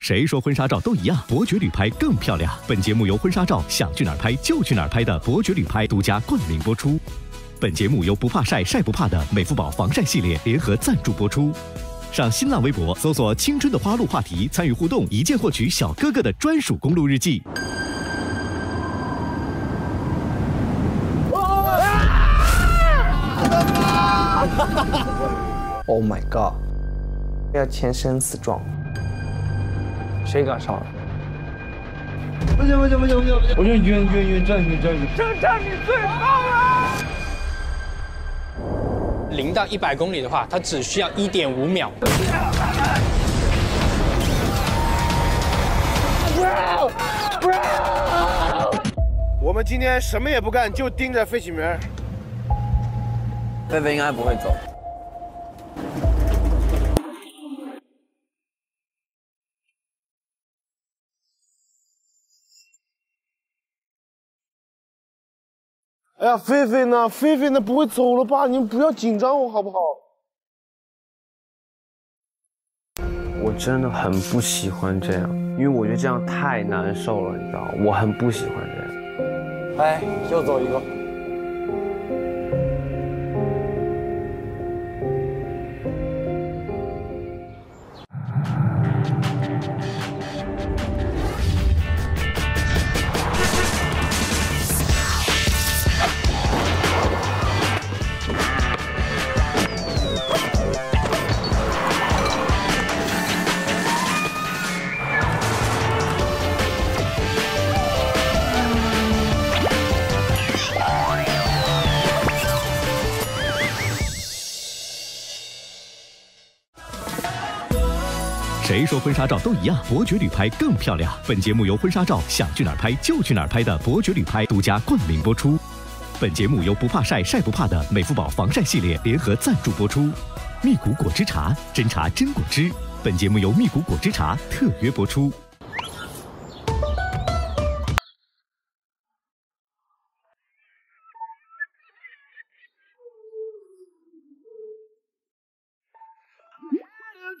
谁说婚纱照都一样？伯爵旅拍更漂亮。本节目由婚纱照想去哪儿拍就去哪儿拍的伯爵旅拍独家冠名播出。本节目由不怕晒晒不怕的美肤宝防晒系列联合赞助播出。上新浪微博搜索“青春的花路”话题，参与互动，一键获取小哥哥的专属公路日记。 Oh my god！ 要签生死状，谁敢上来？不行不行不行不行不行！我就晕，这你最棒了！0到100公里的话，它只需要1.5秒。我们今天什么也不干，就盯着费启鸣。菲菲应该不会走。 哎呀，菲菲呢？菲菲呢？不会走了吧？你们不要紧张我好不好？我真的很不喜欢这样，因为我觉得这样太难受了，你知道吗？我很不喜欢这样。哎，又走一个。谁说婚纱照都一样？伯爵旅拍更漂亮。本节目由婚纱照想去哪儿拍就去哪儿拍的伯爵旅拍独家冠名播出。本节目由不怕晒晒不怕的美肤宝防晒系列联合赞助播出。蜜谷果汁茶，真茶真果汁。本节目由蜜谷果汁茶特约播出。今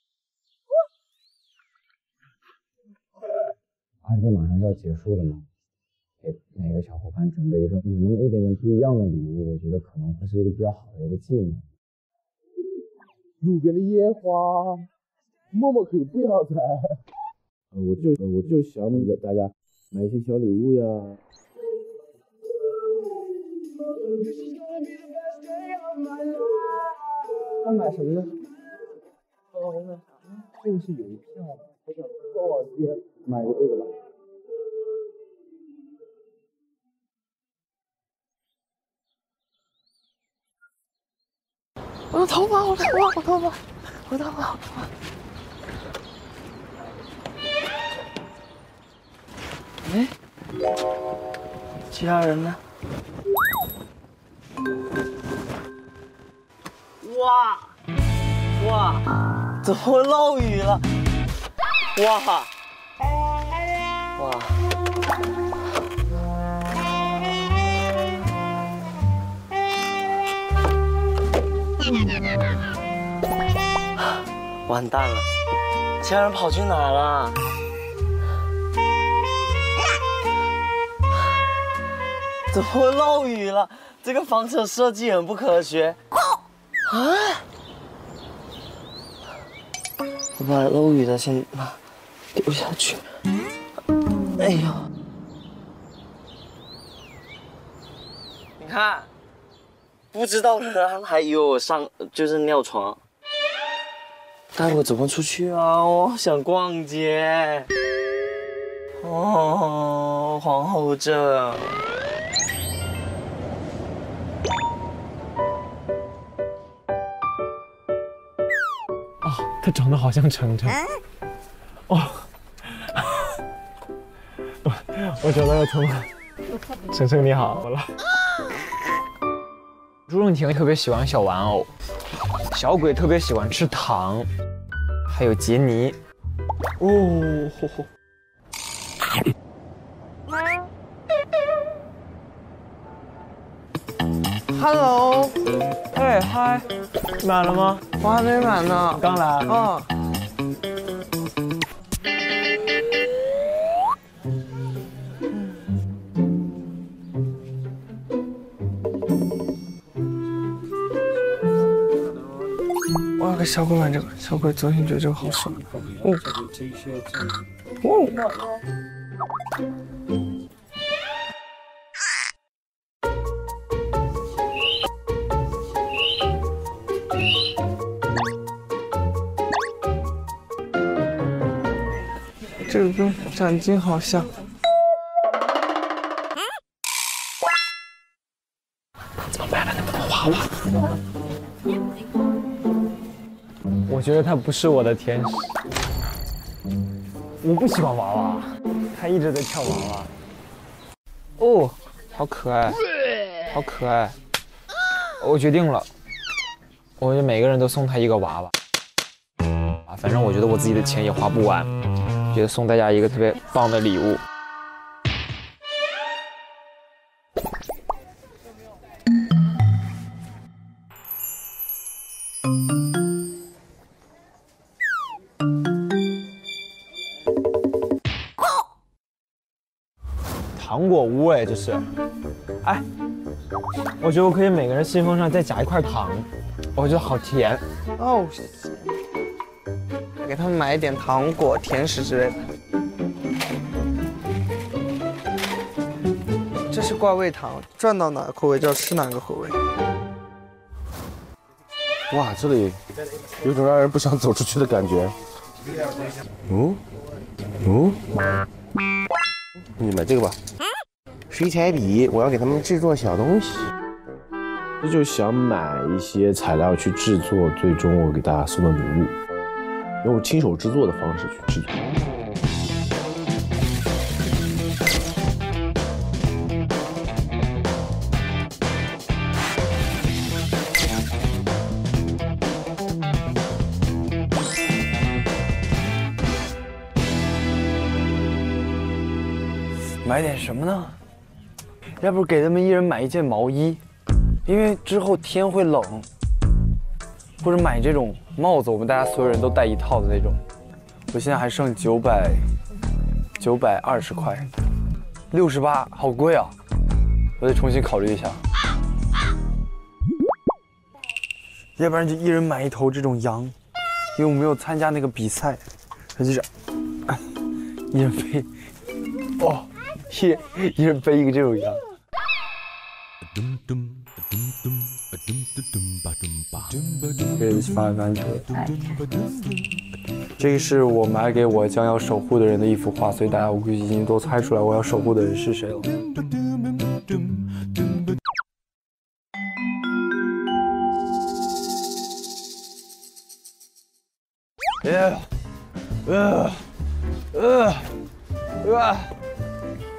二十马上就要结束了嘛，给每个小伙伴准备一个有那么一点点不一样的礼物，我觉得可能会是一个比较好的一个纪念。路边的野花，默默可以不要摘。我就想给大家买一些小礼物呀。 要买什么呢？我买啥呢？这个是邮票，我想逛逛街，买个这个吧。我的头发，我的头发。哎，其他人呢？ 哇，怎么会漏雨了？哇，完蛋了，其他人跑去哪儿了？怎么会漏雨了？这个房子的设计很不科学。 啊！我把漏雨的先丢下去。哎呦！你看，不知道的人还以为我上就是尿床。待会怎么出去啊？我想逛街。哦，皇后镇。 他长得好像程程，哦，我找到要疼了。晨晨你好，我了。朱仲婷特别喜欢小玩偶，小鬼特别喜欢吃糖，还有杰尼。哦吼吼。 Hello， 哎嗨，满了吗？我还没满呢，刚来。嗯。哇，给小鬼买这个，小鬼昨天觉得这个好爽。哦。哦。 这个跟展巾好像。怎么办呢？那么多娃娃。我觉得他不是我的天使。我不喜欢娃娃，他一直在跳娃娃。哦，好可爱，好可爱。我决定了，我就每个人都送他一个娃娃。啊，反正我觉得我自己的钱也花不完。 觉得送大家一个特别棒的礼物。糖果屋哎，这是。哎，我觉得我可以每个人信封上再夹一块糖，我觉得好甜。哦。 给他们买一点糖果、甜食之类的。这是挂位糖，转到哪个口味就要吃哪个口味。哇，这里有种让人不想走出去的感觉。嗯嗯，你买这个吧。水彩笔，我要给他们制作小东西。我就想买一些材料去制作，最终我给大家送的礼物。 用亲手制作的方式去制作。买点什么呢？要不给他们一人买一件毛衣，因为之后天会冷。 或者买这种帽子，我们大家所有人都戴一套的那种。我现在还剩920块，68，好贵啊！我得重新考虑一下，要不然就一人买一头这种羊，因为我没有参加那个比赛，那就是一人背，哦，一人背一个这种羊。 翻这个是我买给我将要守护的人的一幅画，所以大家我估计已经都猜出来我要守护的人是谁了。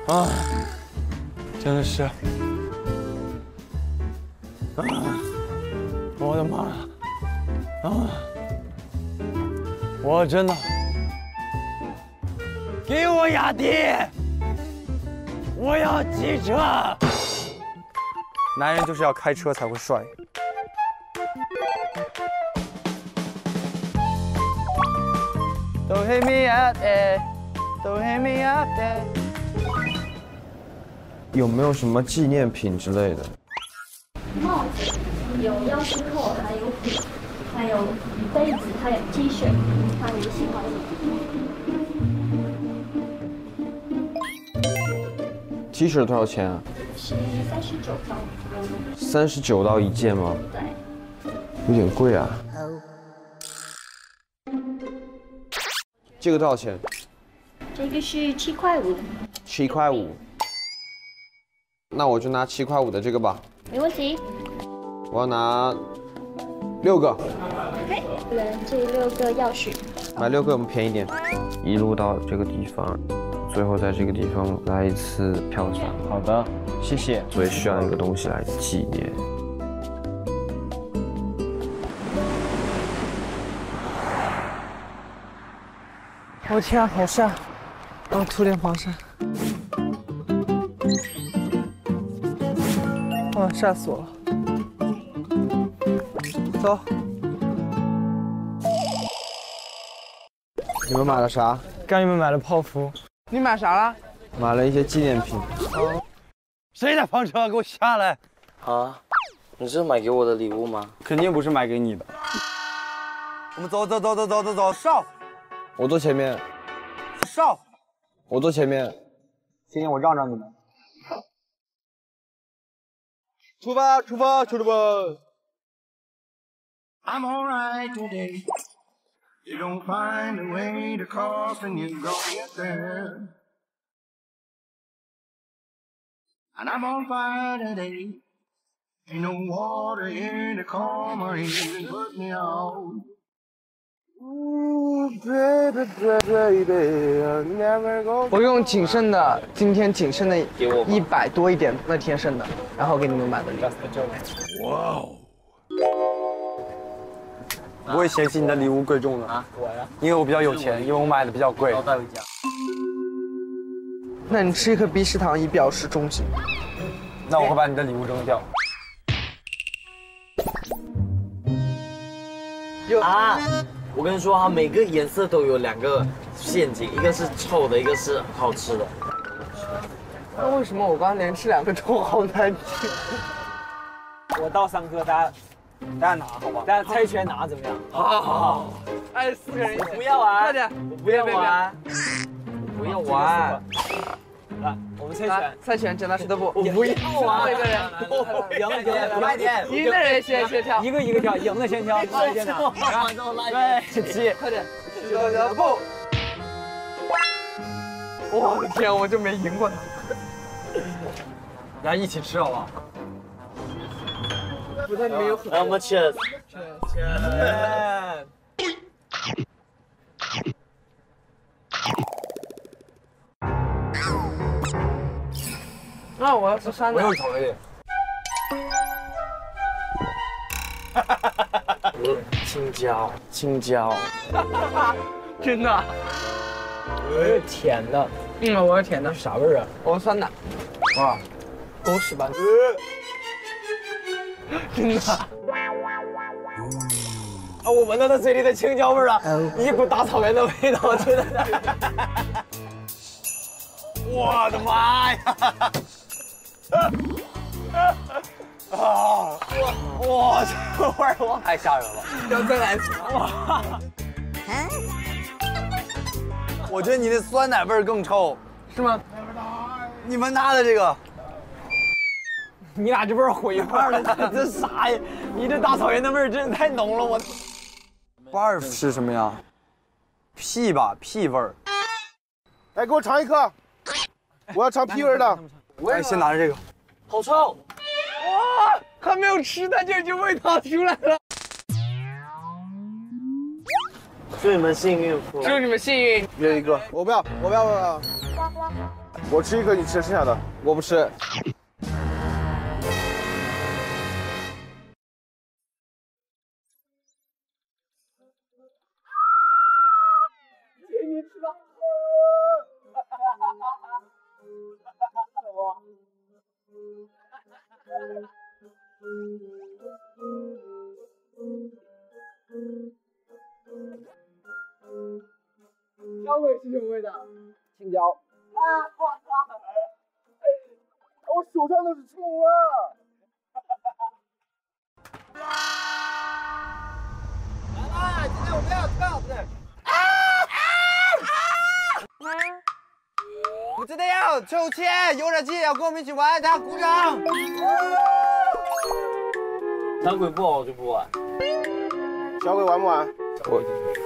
啊！真的是。 啊！我的妈呀！啊！我真的，给我雅迪！我要骑车。男人就是要开车才会帅。Don't hit me up, eh? Don't hit me up, eh? 有没有什么纪念品之类的？ 帽子有钥匙扣，还有笔，还有杯子，还有 T 恤，还有新华字。T 恤多少钱啊？是39刀。39刀一件吗？对。有点贵啊。这个多少钱？这个是7.5。7.5。那我就拿7.5的这个吧。 没问题，我要拿6个。OK。人这6个钥匙，买6个我们便宜点。一路到这个地方，最后在这个地方来一次跳伞。好的，谢谢。所以需要一个东西来纪念。 我天啊，好晒！哦，涂点防晒。哇，晒死我了！走。你们买了啥？干你们买了泡芙。你买啥了？买了一些纪念品。哦、谁在房车？给我下来！啊，你是买给我的礼物吗？肯定不是买给你的。我们走，上！ 我坐前面，少，我坐前面，今天我让你们。出发，兄弟们 ！I'm alright today. You don't find a way to cross and you go get there. And I'm on fire today. Ain't no water here to calm or even put me out.我用仅剩的，今天仅剩的100多一点，那天剩的，然后给你们买的礼物。哇哦！不会嫌弃你的礼物贵重的啊？我呀，因为我比较有钱，因为我买的比较贵。带回家。那你吃一颗鼻食糖以表示忠心。那我会把你的礼物扔掉。 啊！我跟你说哈，每个颜色都有2个陷阱，一个是臭的，一个是好吃的。那为什么我刚连吃2个臭，好难吃？我倒3颗，大家拿好吧？大家猜拳拿怎么样？好。哎，4个人不要玩，快点！我不要玩，不要玩。来，我们猜拳，剪刀石头布。我不要玩，赢的快点，赢的人先跳，一个跳，赢的先跳，先拿。来，7，快点，石头布。我的天，我就没赢过他。来一起吃好不好？不太没有。那我们 cheers。 那我要吃山的。我又炒了一点。青椒。真的。我是甜的。嗯，我是甜的。啥味儿啊？我是酸的。哇，狗屎吧！真的。啊，我闻到他嘴里的青椒味儿了，一股大草原的味道，真的。我的妈呀！ 啊！哇！这味儿我太吓人了，要再来一次！哇！我觉得你的酸奶味儿更臭，是吗？你闻他的这个，你俩这味儿混一块了，这啥呀？你这大草原的味儿真的太浓了，我。barf 是什么呀？屁吧，屁味儿。来，给我尝一颗，我要尝屁味儿的。 哎，先拿着这个，好臭！哇，还没有吃，它就已经味道出来了。祝你们幸运，祝你们幸运。约一个，我不要。我吃一个，你吃剩下的，我不吃。给你吃吧。 小鬼是什么味道？青椒。啊！我手上都是臭味儿。来吧，今天我们要跳伞。啊！ 我真的要抽签，有点劲，要跟我们一起玩，大家鼓掌。小鬼不玩，我就不玩。小鬼玩不玩？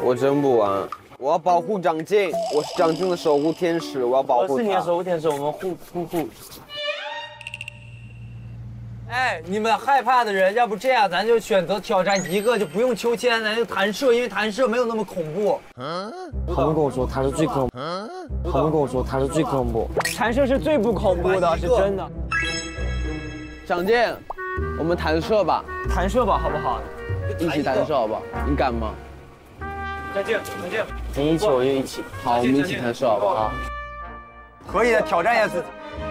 我真不玩，我要保护长进，我是长进的守护天使，我要保护他。我是你的守护天使，我们互。哎，你们害怕的人，要不这样，咱就选择挑战一个，就不用秋千，咱就弹射，因为弹射没有那么恐怖。他们跟我说弹射最恐怖，他们跟我说弹射最恐怖，弹射是最不恐怖的，是真的。蒋健，我们弹射吧，弹射吧，好不好？一起弹射好不好？你敢吗？再见，再见。你一起，我就一起。好，我们一起弹射好不好？可以的，挑战一下自己。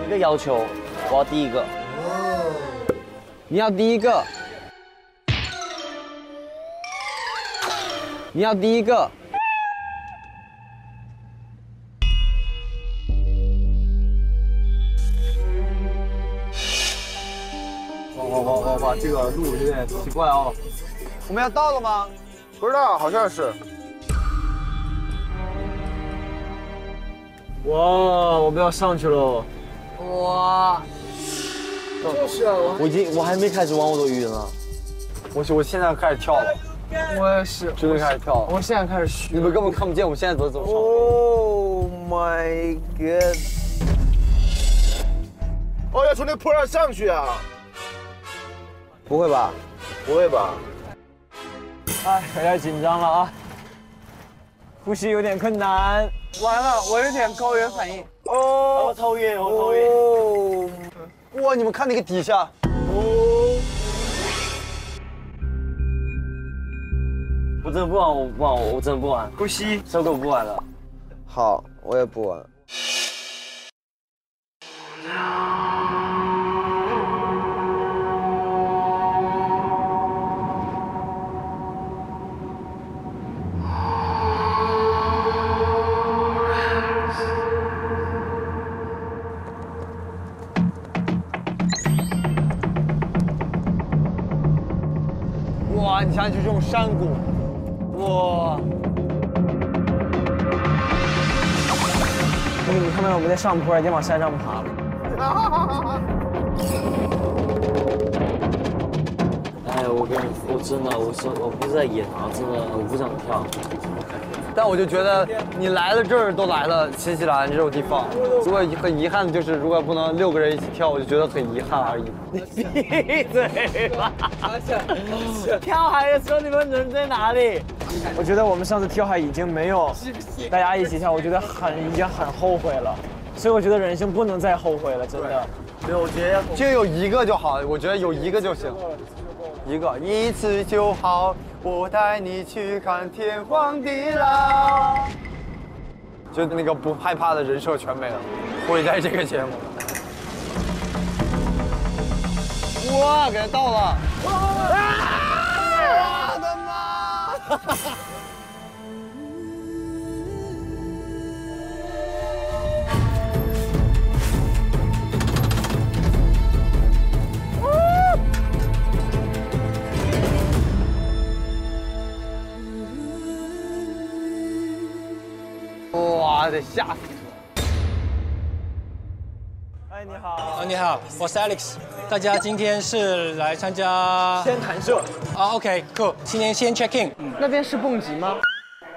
一个要求，我要第一个。 你要第一个，哇，这个路有点奇怪哦。我们要到了吗？不知道，好像是。哇，我们要上去喽！哇。 就是啊，我还没开始玩我都晕了，我现在开始跳了，我也是，真的开始跳了，我现在开始虚，你们根本看不见我现在怎么上。Oh my god！ 哦，要从那坡上上去啊？不会吧？不会吧？哎，有点紧张了啊，呼吸有点困难。完了，我有点高原反应。哦，我头晕。 哇！你们看那个底下，哦，我真的不玩，我真的不玩，呼吸，小狗不玩了。好，我也不玩。那就这种山谷，哇！你们看到我们在上坡，已经往山上爬了。哎，我真的，我不是在演啊，真的，我不想跳。但我就觉得你来了这儿都来了，新西兰这种地方，如果很遗憾的就是，如果不能6个人一起跳，我就觉得很遗憾而已。你闭嘴吧！跳海的时候你们人在哪里？我觉得我们上次跳海已经没有大家一起跳，我觉得已经很后悔了，所以我觉得人生不能再后悔了，真的。对，我觉得就有一个就好，我觉得有一个就行。 一次就好，我带你去看天荒地老。就那个不害怕的人设全没了，毁在这个节目。哇，给他到了！我的妈！哇，得吓死我！哎，你好。啊，你好，我是 Alex。大家今天是来参加先弹射啊 ？OK， cool。今天先 check in。那边是蹦极吗？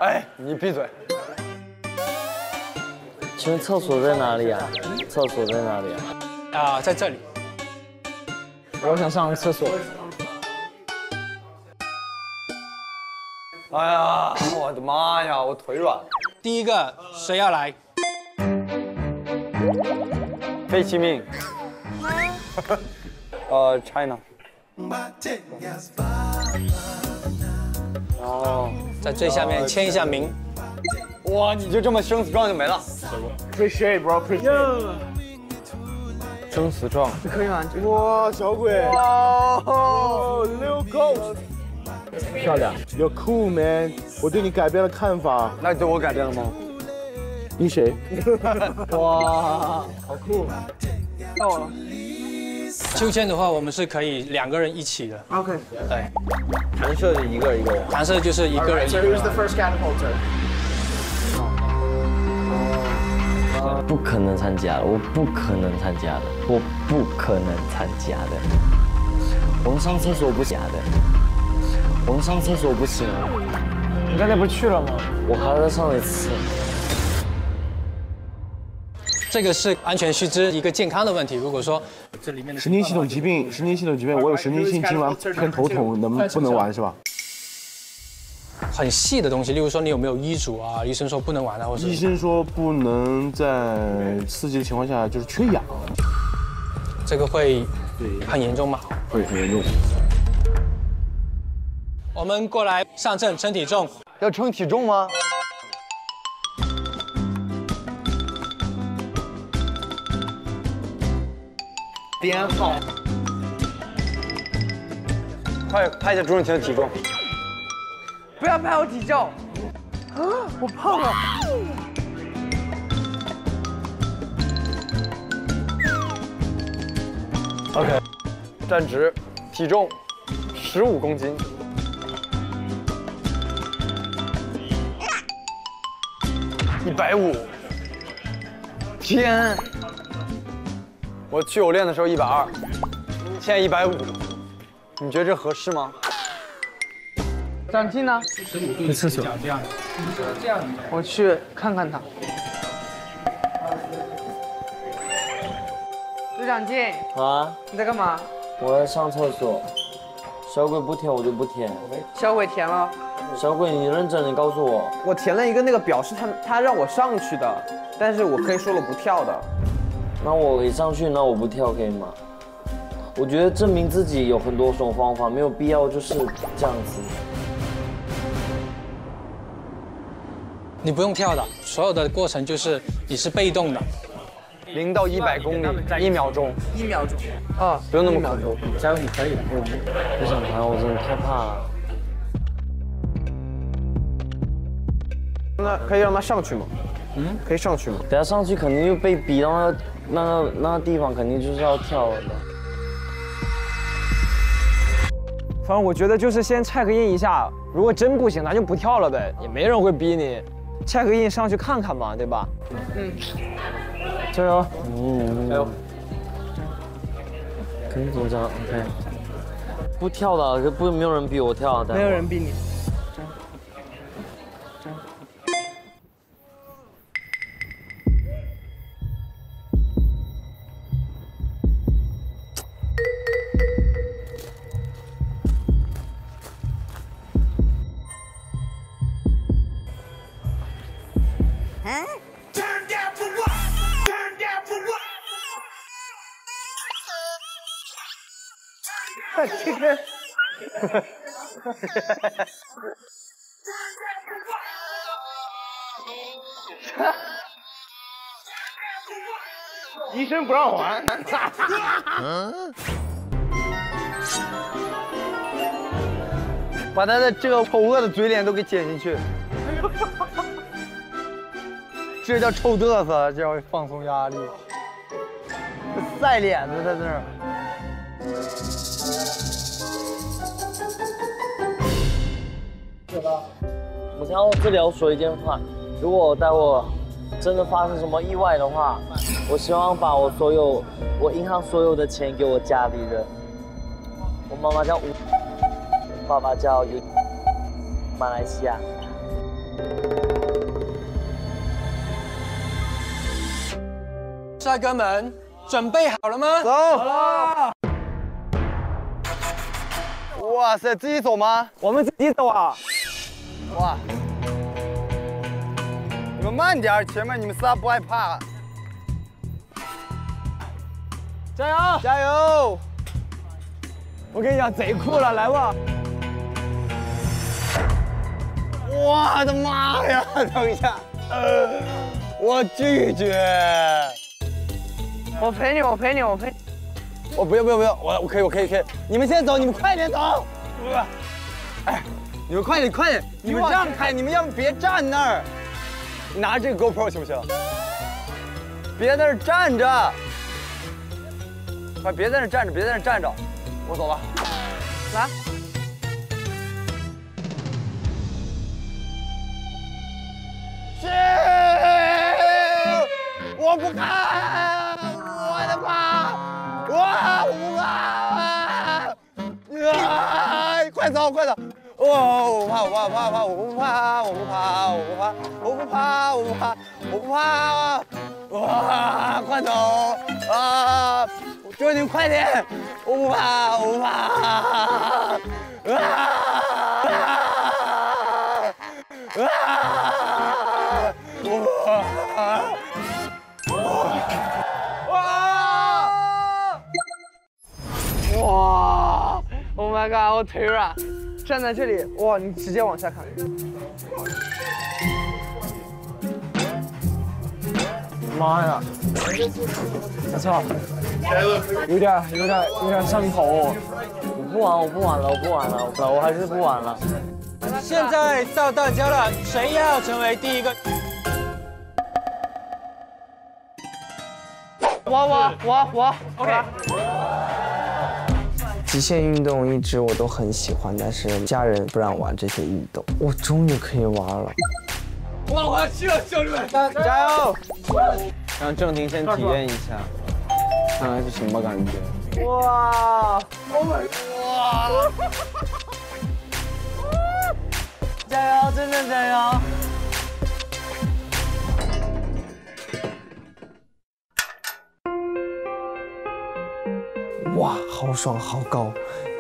哎，你闭嘴。请问厕所在哪里啊？厕所在哪里啊？啊，在这里。我想上个厕所。哎呀，我的妈呀，我腿软。 第一个谁要来？费启鸣。China。哦，在最下面签一下名。哇，你就这么生死状就没了。Appreciate bro, appreciate。生死状。这可以吗？哇，小鬼。哇，溜够。 漂亮 ，You're cool man， 我对你改变了看法。那你对我改变了吗？你谁？哇，好酷！到我了。秋千的话，我们是可以2个人一起的。OK。对。弹射是一个人。弹射就是1个人。So who's the first catapulter？ 不可能参加的，我不可能参加的，我不可能参加的。我们上厕所不假的。 我们上厕所不行，你刚才不是去了吗？我还要再上一次。这个是安全须知一个健康的问题。如果说这里面的神经系统疾病，我有神经性痉挛跟头痛，不能玩是吧？很细的东西，例如说你有没有医嘱啊？医生说不能玩啊，或者医生说不能在刺激的情况下就是缺氧，这个会很严重吗？会很严重。我们过来上秤称体重，要称体重吗？ 编号，快拍一下朱正廷的体重。不要拍我体重，啊，我胖了。OK， 站直，体重15公斤。150，天！ 我去偶练的时候120，现在150，你觉得这合适吗？长进呢？去厕所。我去看看他。陆长进。啊？你在干嘛？我要上厕所。小鬼不舔我就不舔。小鬼舔了。小鬼，你认真的告诉我。我填了一个那个表示他让我上去的，但是我可以说了不跳的。 那我一上去，那我不跳可以吗？我觉得证明自己有很多种方法，没有必要就是这样子。你不用跳的，所有的过程就是你是被动的。0到100公里，1秒钟。1秒钟。啊，不用那么考究，加油，你可以的。不想玩，我真的害怕了。那可以让他上去吗？ 嗯，可以上去吗？等下上去肯定就被逼到那个地方，肯定就是要跳了的。反正我觉得就是先 check in 一下，如果真不行，咱就不跳了呗，也没人会逼你。check in 上去看看嘛，对吧？嗯，加油！嗯，加油！肯定紧张 ，OK。不跳了，没有人逼我跳，没有人逼你。 医生不让玩。把他的这个丑恶的嘴脸都给剪进去。这叫臭嘚瑟，这叫放松压力。晒脸子在那儿。 我想要这里要说一件话，如果待会真的发生什么意外的话，我希望把我银行所有的钱给我家里人。我妈妈叫吴，爸爸叫尤，马来西亚。帅哥们，准备好了吗？走。好了。 哇塞，自己走吗？我们自己走啊！哇，你们慢点，前面你们仨不害怕？加油！加油！我跟你讲，贼酷了，来吧！我的妈呀！等一下，我拒绝。我陪你，我陪你，我陪你。 我不要不要不要，我可以，你们先走，你们快点走。哎，你们快点快点，你们让开，你们要不别站那儿，拿这个 GoPro 行不行？别在那儿站着，快别在那儿站着，别在那儿站着，我走了。来，去，我不看，我的妈！ 哇！快走，快走！哦，我不怕，我不怕，我不怕，我不怕，我不怕，我不怕，我不怕，哇，罐头啊！求你快点，我不怕，我不怕！哇 ！Oh my god！ 我腿软，站在这里，哇！你直接往下看。 妈呀！我操，有点上头。我不玩了，我还是不玩了。现在到大家了，谁要成为第一个？我 ，OK。极限运动一直我都很喜欢，但是家人不让玩这些运动，我终于可以玩了。 哇！我要去了，兄弟们，加油！让正廷先体验一下，看看是什么感觉。哇！哇！加油，真的加油！哇，好爽，好高！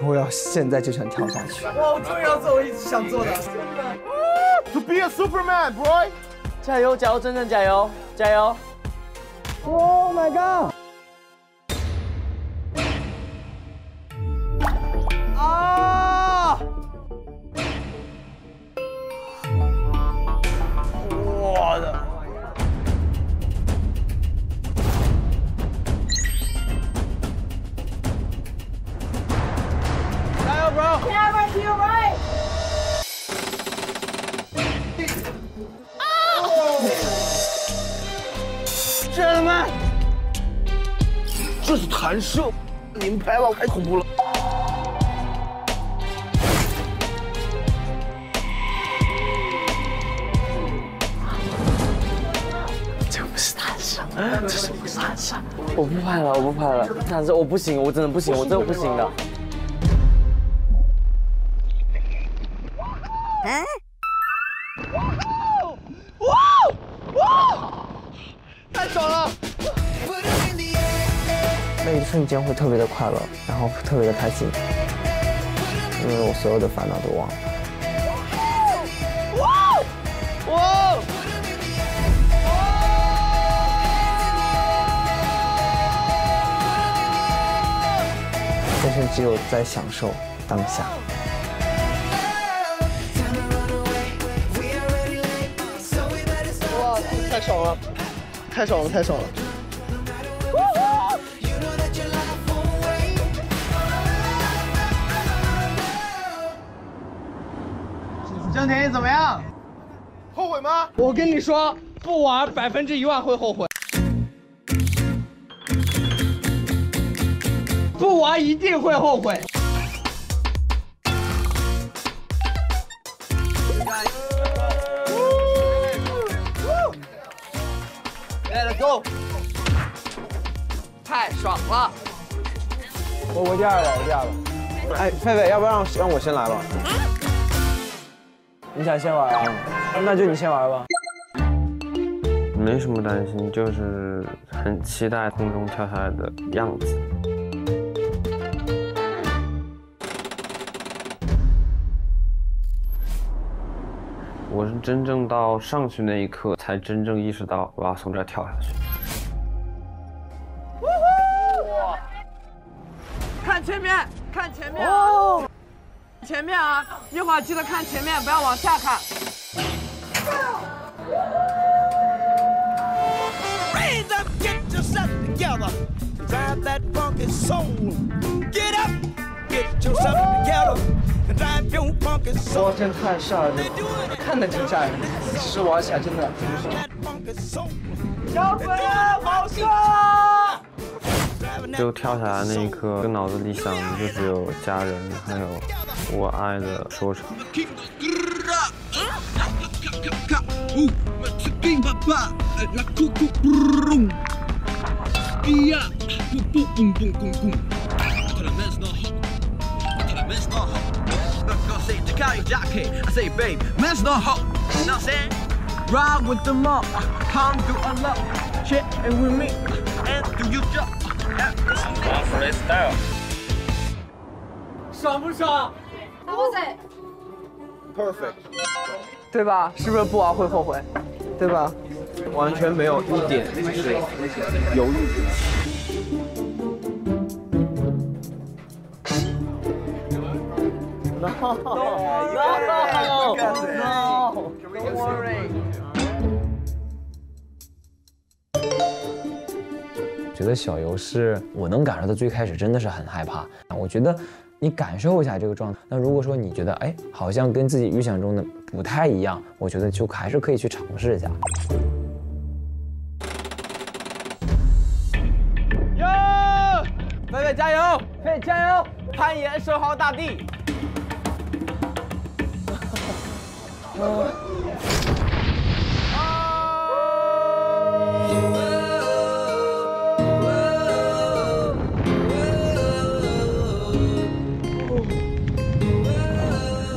我要现在就想跳下去。哇！我终于要做我一直想做的，真的。 To be a Superman, boy！ 加油，加油，真正加油，加油 ！Oh my god！ 啊！我的！加油 ，bro！ 加油 ，to your right！ 兄弟们，这是弹射，你们拍吧，太恐怖了！这不是弹射，这是不是弹射？我不拍了，我不拍了，弹射我不行，我真的不行，我真的不行的。嗯。 那一瞬间会特别的快乐，然后特别的开心，因为我所有的烦恼都忘了。哇！但是只有在享受当下。 太爽了，太爽了，太爽了！正廷怎么样？后悔吗？我跟你说，不玩100%会后悔，不玩一定会后悔。 Go！ 太爽了！我第二了，我第二了。哎，狒狒，要不要让我先来吧？你想先玩啊？那就你先玩吧。没什么担心，就是很期待空中跳下来的样子。我是真正到上去那一刻。 才真正意识到我要从这儿跳下去。看前面，看前面哦，前面啊！一会儿记得看前面，不要往下看。哇，真太吓人了！ 看得挺吓人，是玩起来真的很爽。小粉好帅！就跳下来那一刻，就脑子里想的就只有家人，还有我爱的说唱。I say, babe, man's not hot. You know what I'm saying? Ride with them all, Alhamdulillah. Check in with me, and do you jump? Freestyle. 爽不爽？大波仔。Perfect。对吧？是不是不玩会后悔？对吧？完全没有一点就是犹豫。No. Don't worry. 觉得小游是我能感受到最开始真的是很害怕。我觉得你感受一下这个状态。那如果说你觉得哎，好像跟自己预想中的不太一样，我觉得就还是可以去尝试一下。 菲菲加油！菲菲加油！攀岩收好大地。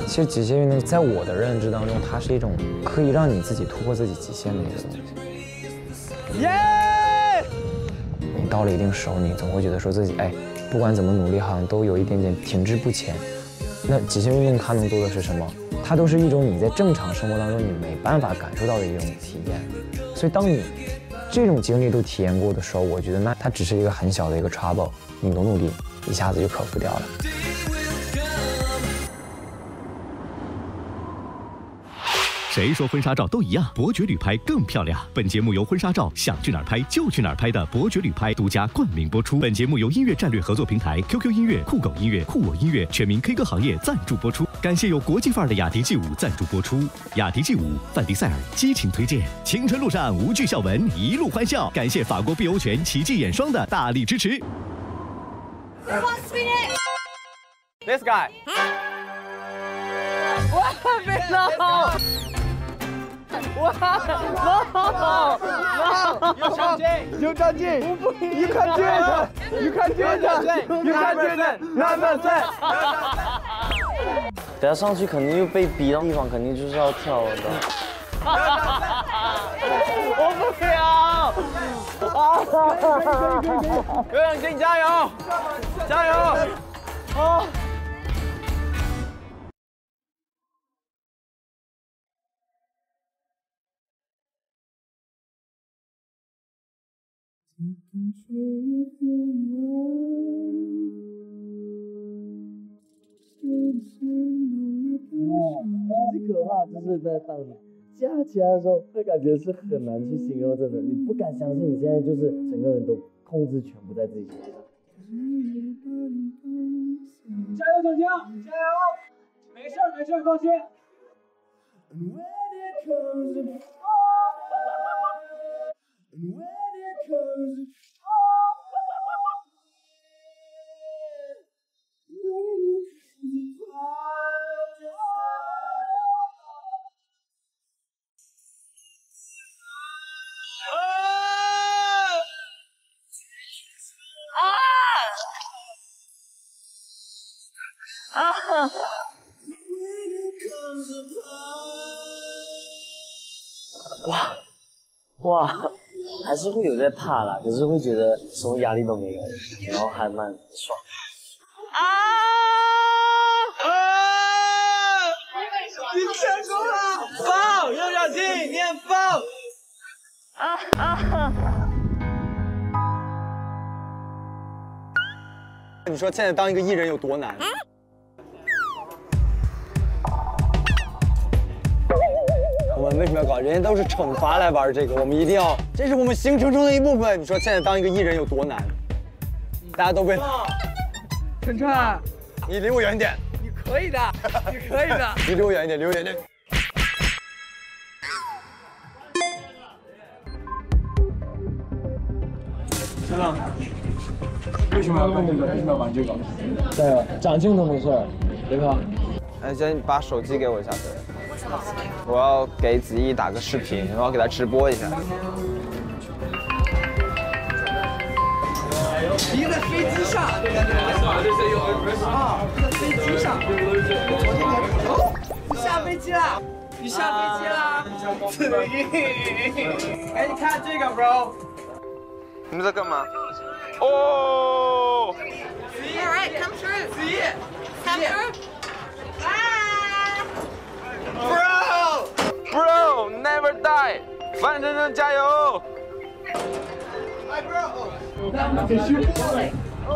其实极限运动在我的认知当中，它是一种可以让你自己突破自己极限的一个东西。耶！ 到了一定时候，你总会觉得说自己哎，不管怎么努力，好像都有一点点停滞不前。那极限运动它能做的是什么？它都是一种你在正常生活当中你没办法感受到的一种体验。所以当你这种经历都体验过的时候，我觉得那它只是一个很小的一个 trouble， 你努力一下子就克服掉了。谁说婚纱照都一样？伯爵旅拍更漂亮。本节目由婚纱照想去哪儿拍就去哪儿拍的伯爵旅拍独家冠名播出。本节目由音乐战略合作平台 QQ 音乐、酷狗音乐、酷我音乐、全民 K 歌行业赞助播出。感谢有国际范儿的雅迪 G5赞助播出。雅迪 G5，范迪塞尔激情推荐。青春路上无惧笑文，一路欢笑。感谢法国碧欧泉奇迹眼霜的大力支持。This guy. What? No. Wow! No! You can't do it! You can't do it! No! 等下上去肯定又被逼到地方，肯定就是要跳了的。我不了！可以！刘永进，加油！加油！好！ 哇，这是在放加起来的时候，那感觉是很难去形容，真的，你不敢相信你现在就是整个人都控制全部在自己身上。加油，总经，加油！没事没事，放心。哇，还是会有在怕啦，可是会觉得什么压力都没有，然后还蛮爽。你成功了！爆，右脚踢，念爆！你说现在当一个艺人有多难？ 我们为什么要搞？人家都是惩罚来玩这个，我们一定要，这是我们行程中的一部分。你说现在当一个艺人有多难？大家都被。晨晨，你离我远一点。你可以的，你可以的。你离我远一点，离我远一点。晨晨，为什么要玩这个？为什么要玩这个？对了，长镜头没事，对吧？哎，先把手机给我一下，对。 我要给子毅打个视频，然后给他直播一下。你在飞机上，啊，在飞机上，下飞机了。你上飞机啦！子怡，哎，你看这个 ，bro， 你们在干嘛？哦，子怡 ，Alright, come through， 子怡 ，come through， bye，bro，bro never die， 范丞丞加油 ，Hi bro， 哦。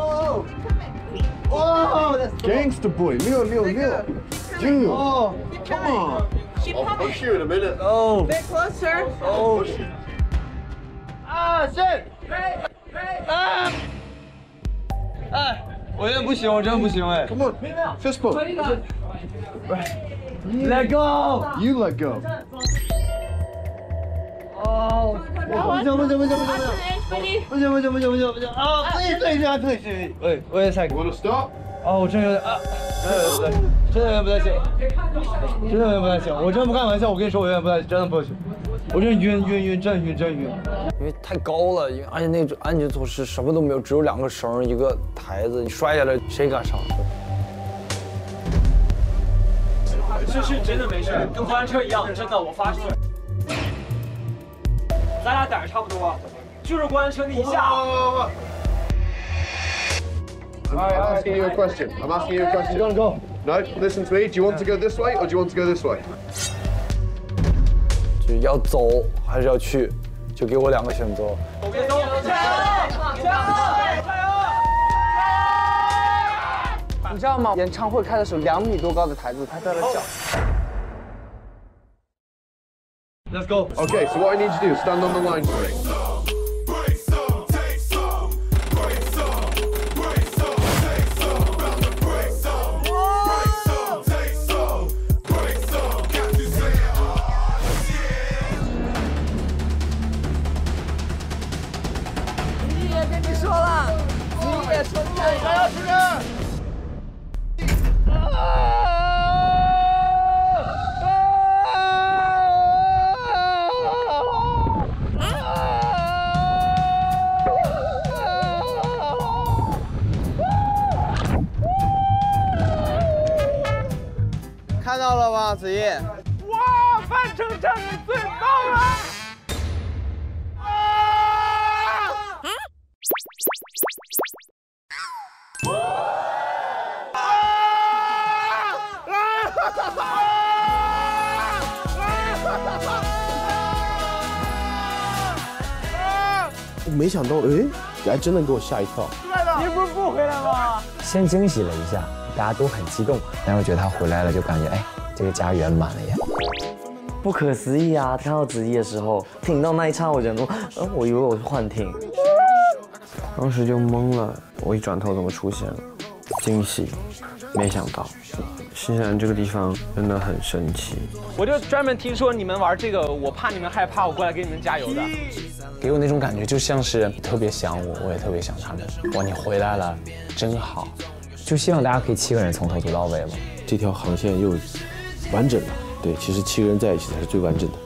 Oh, that's gangster boy. Leo, Leo, Leo. Dude. Oh, come on. I'll push you in a minute. Oh. A bit closer. Oh, shit. Ah, shit. Ah. Ah. 我真不行，我真不行哎。Come on. Fist bump. Let go. You let go. Oh. 不行！啊，退下！我也太。哦，我真有点啊，真的有点不太行，我真不开玩笑，我跟你说，我有点不太，真的不行，我真晕，因为太高了，因为而且那种安全措施什么都没有，只有两个绳一个台子，你摔下来谁敢上？这是真的没事，跟滑车一样，真的，我发誓。 咱俩胆儿差不多，就是过山车那一下。I'm asking you a question. Don't go. No, listen to me. Do you want to go this way or do you want to go this way? 就要走还是要去，就给我两个选择。我跟你说，加油！你知道吗？演唱会开的时候，2米多高的台子，他在那脚。 Let's go. Okay, so what I need you to do is stand on the line for me.没想到，哎，还真的给我吓一跳！您不是不回来吗？先惊喜了一下，大家都很激动，但我觉得他回来了，就感觉哎，这个家圆满了耶！不可思议啊！看到子怡的时候，挺到那一刹，我忍住，我以为我是幻听，当时就懵了。我一转头，怎么出现了？惊喜，没想到。 新西兰这个地方真的很神奇，我就专门听说你们玩这个，我怕你们害怕，我过来给你们加油的。给我那种感觉就像是你特别想我，我也特别想他们。哇，你回来了，真好！就希望大家可以7个人从头走到尾嘛。这条航线又完整了，对，其实7个人在一起才是最完整的。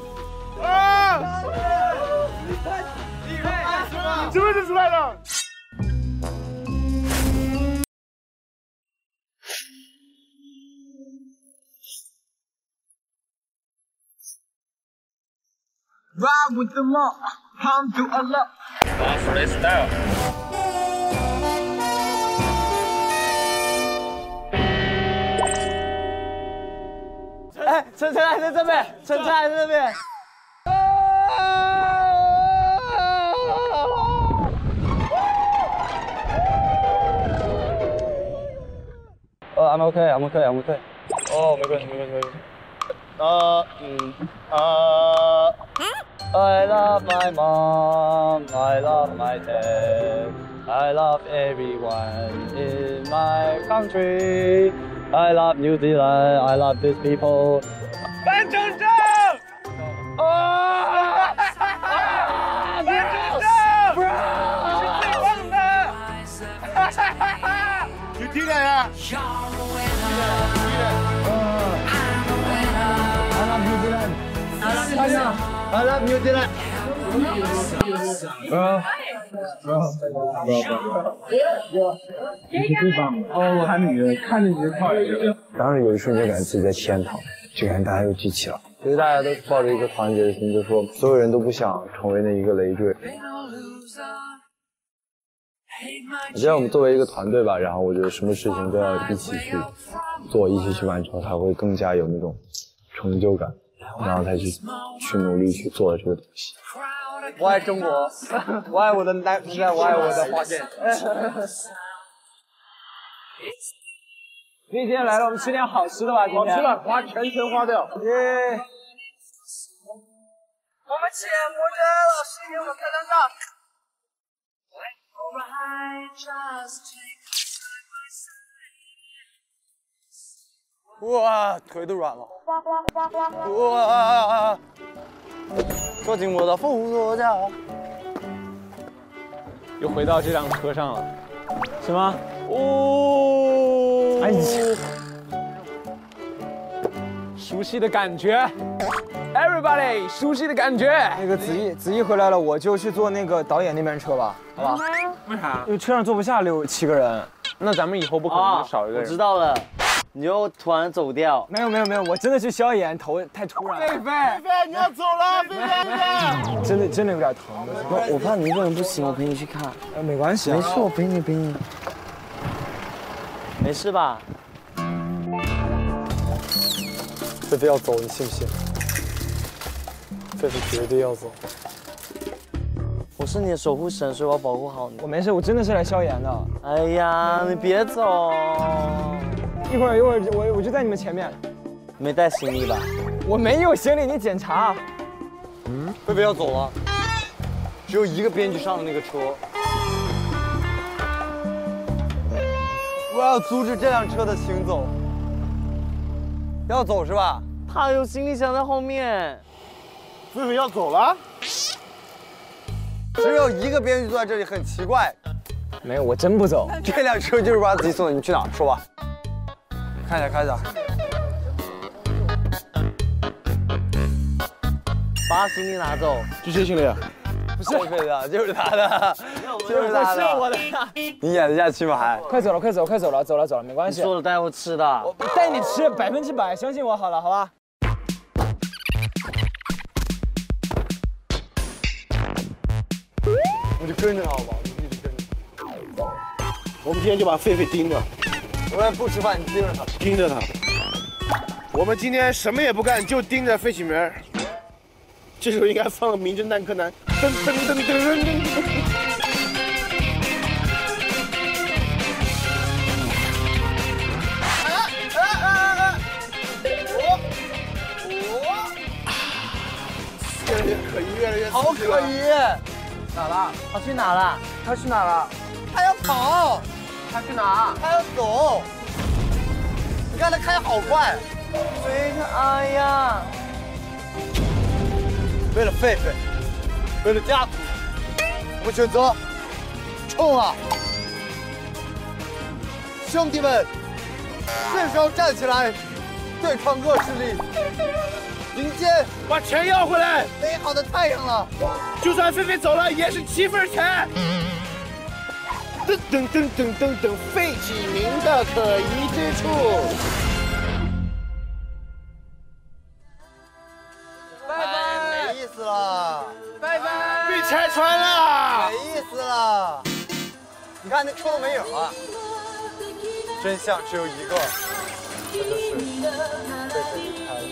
啊！你怎么就出来了？ Ride with the law, I'm too alone. Off freestyle. Hey, 晨晨还在这边，晨晨还在这边。I'm okay, I'm okay. 哦，没关系。I love my mom, I love my dad, I love everyone in my country. I love New Zealand, I love these people. 范丞丞！啊！范丞丞！你是最棒的！哈哈哈哈！你听见呀？I love New Zealand. I love New Zealand. Bro， 你最棒了！哦，我还没看见你的快乐。当时有一瞬间感觉自己在天堂，就感觉大家又聚齐了。其实大家都是抱着一个团结的心，就是说所有人都不想成为那一个累赘。我觉得我们作为一个团队吧，然后我觉得什么事情都要一起去做，一起去完成，才会更加有那种成就感，然后再去努力去做这个东西。 我爱中国，我爱我的南皮，我爱我的花县。你今天来了，我们吃点好吃的吧。今天好吃了，花全花掉。耶！我们请摩根老师给我们开张照。哇，腿都软了。哇！ 捉紧我的副座驾，又回到这辆车上了，是吗？哦，哎呀，熟悉的感觉 ，everybody， 熟悉的感觉。那个子怡回来了，我就去坐那个导演那边车吧，好吧？为啥？因为车上坐不下6、7个人。那咱们以后不可能少一个人。我知道了。 你又突然走掉？没有，我真的去消炎，头太突然了。菲菲，你要走了，菲菲，真的有点疼。我怕你一个人不行，我陪你去看。没关系啊，没事，我陪你。没事吧？菲菲要走，你信不信？菲菲绝对要走。我是你的守护神，所以我要保护好你。我没事，我真的是来消炎的。哎呀，你别走。 一会儿，我就在你们前面。没带行李吧？我没有行李，你检查。嗯，贝贝要走了，只有一个编剧上了那个车。我要阻止这辆车的行走。要走是吧？他有行李箱在后面。贝贝要走了？只有一个编剧坐在这里，很奇怪。没有，我真不走。这辆车就是把自己送的，你去哪儿？说吧。 看一下，把行李拿走，就这行李，不是菲菲的，就是他的，就是他的，是我的。你演得下去吗？还？快走了，没关系。说了带我吃的，我带你吃，100%，相信我好了，好吧？我就跟着他好吧，我们一直跟着。我们今天就把菲菲盯着。 我也不吃饭，你盯着他，盯着他。我们今天什么也不干，就盯着费启鸣。这时候应该放《名侦探柯南》。噔噔噔噔噔。越来越可疑。好可疑！哪了？他去哪了？他要跑。 他去哪？他要走。你看他开好快，追他！哎呀，为了狒狒，为了家族，我选择冲啊！兄弟们，这时候站起来，对抗恶势力，迎接把钱要回来，美好的太阳了。就算狒狒走了，也是7份钱。 等，费启鸣的可疑之处。拜拜，没意思了。拜拜，被拆穿了，没意思了。你看那车都没影了，真相只有一个，那就是被谁拆了。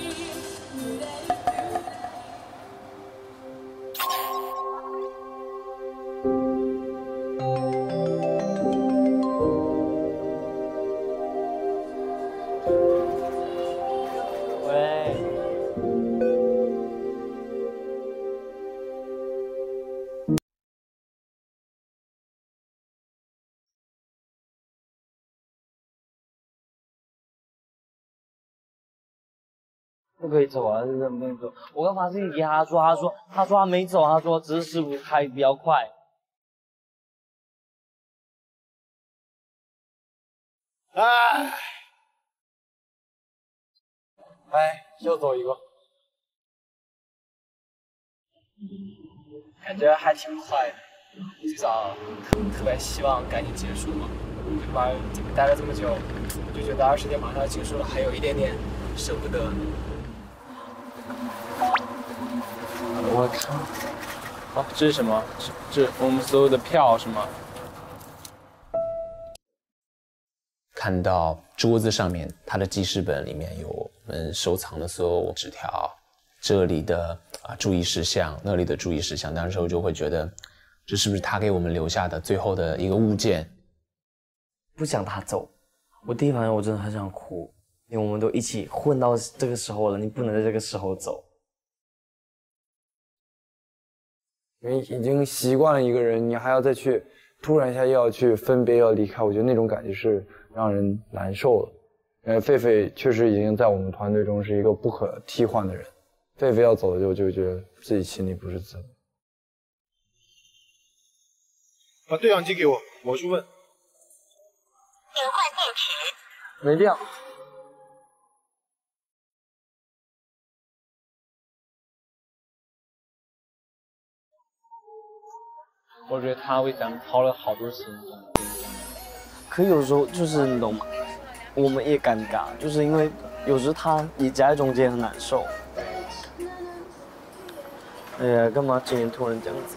不可以走啊！不能走！我刚把事情给他说他没走，他说只是师傅开比较快。哎，又走一个，感觉还挺快的，至少特别希望赶紧结束嘛，对吧？这个待了这么久，我就觉得20天马上要结束了，还有一点点舍不得。我看，哦，这是什么？这我们所有的票是吗？看到桌子上面，他的记事本里面有我们收藏的所有纸条，这里的注意事项，那里的注意事项。当时我就会觉得，这是不是他给我们留下的最后的一个物件？不想他走，我第一反应我真的很想哭，因为我们都一起混到这个时候了，你不能在这个时候走。 因为已经习惯了一个人，你还要再去突然一下又要去分别要离开，我觉得那种感觉是让人难受了。狒狒确实已经在我们团队中是一个不可替换的人，狒狒要走了就觉得自己心里不是滋味。把对讲机给我，我去问。您换电池。没电。 我觉得他为咱们掏了好多心思，可有时候就是你懂吗？我们也尴尬，就是因为有时候他也夹在中间很难受。哎呀，干嘛今天突然这样子？